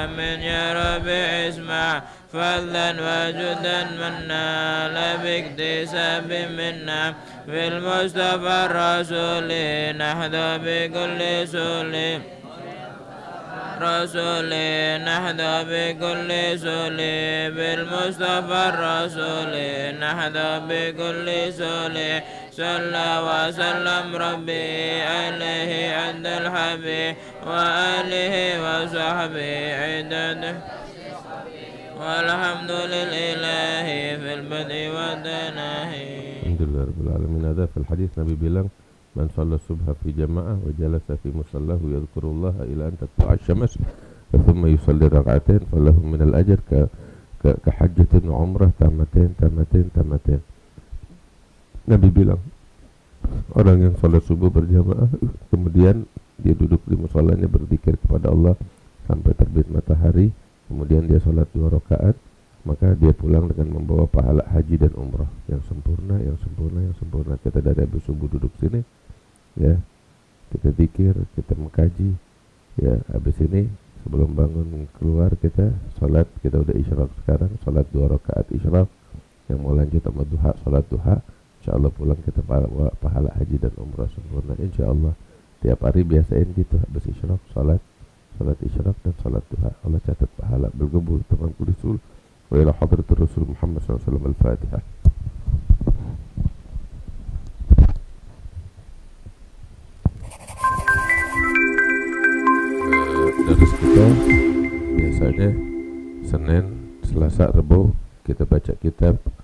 آمين يا رب اسمع فضلا وجدا منا لا باكتساب منا في المصطفى الرسول نحظى بكل سول رسول نحظى بكل سول بالمصطفى الرسول نحظى بكل سول صلى وسلم ربي عليه عند الحبيب وآله وصحبه عدده والحمد لله في البدء والنهي. Alhamdulillah rabbil alamin. Ada fil hadis Nabi bilang man shalla subha fi jama'ah wa jalasa fi musallahu yadhkurullah ila an tatlu'a asy-syams wa thumma yusalli rak'atain falahu min al-ajr ka hajjatin wa umrah tamatain. Nabi bilang orang yang salat subuh berjamaah kemudian dia duduk di musholanya berzikir kepada Allah sampai terbit matahari, kemudian dia salat 2 rakaat, maka dia pulang dengan membawa pahala haji dan umrah yang sempurna, yang sempurna. Kita dari habis subuh duduk sini ya, kita zikir, kita mengkaji ya, habis ini sebelum bangun keluar kita salat, kita udah isyraq sekarang, salat 2 rakaat isyraq yang mau lanjut sama duha, salat duha. Insya Allah pulang kita pahala haji dan umrah sempurna. Insya Allah tiap hari biasain gitu, habis isyraq salat isyraq dan salat duha. Allah catat pahala bergebul teman kulisul wa ila hadratur rasul Muhammad sallallahu alaihi wasallam. Al-Fatihah. Dari kita biasanya Senin, Selasa, Rebo kita baca kitab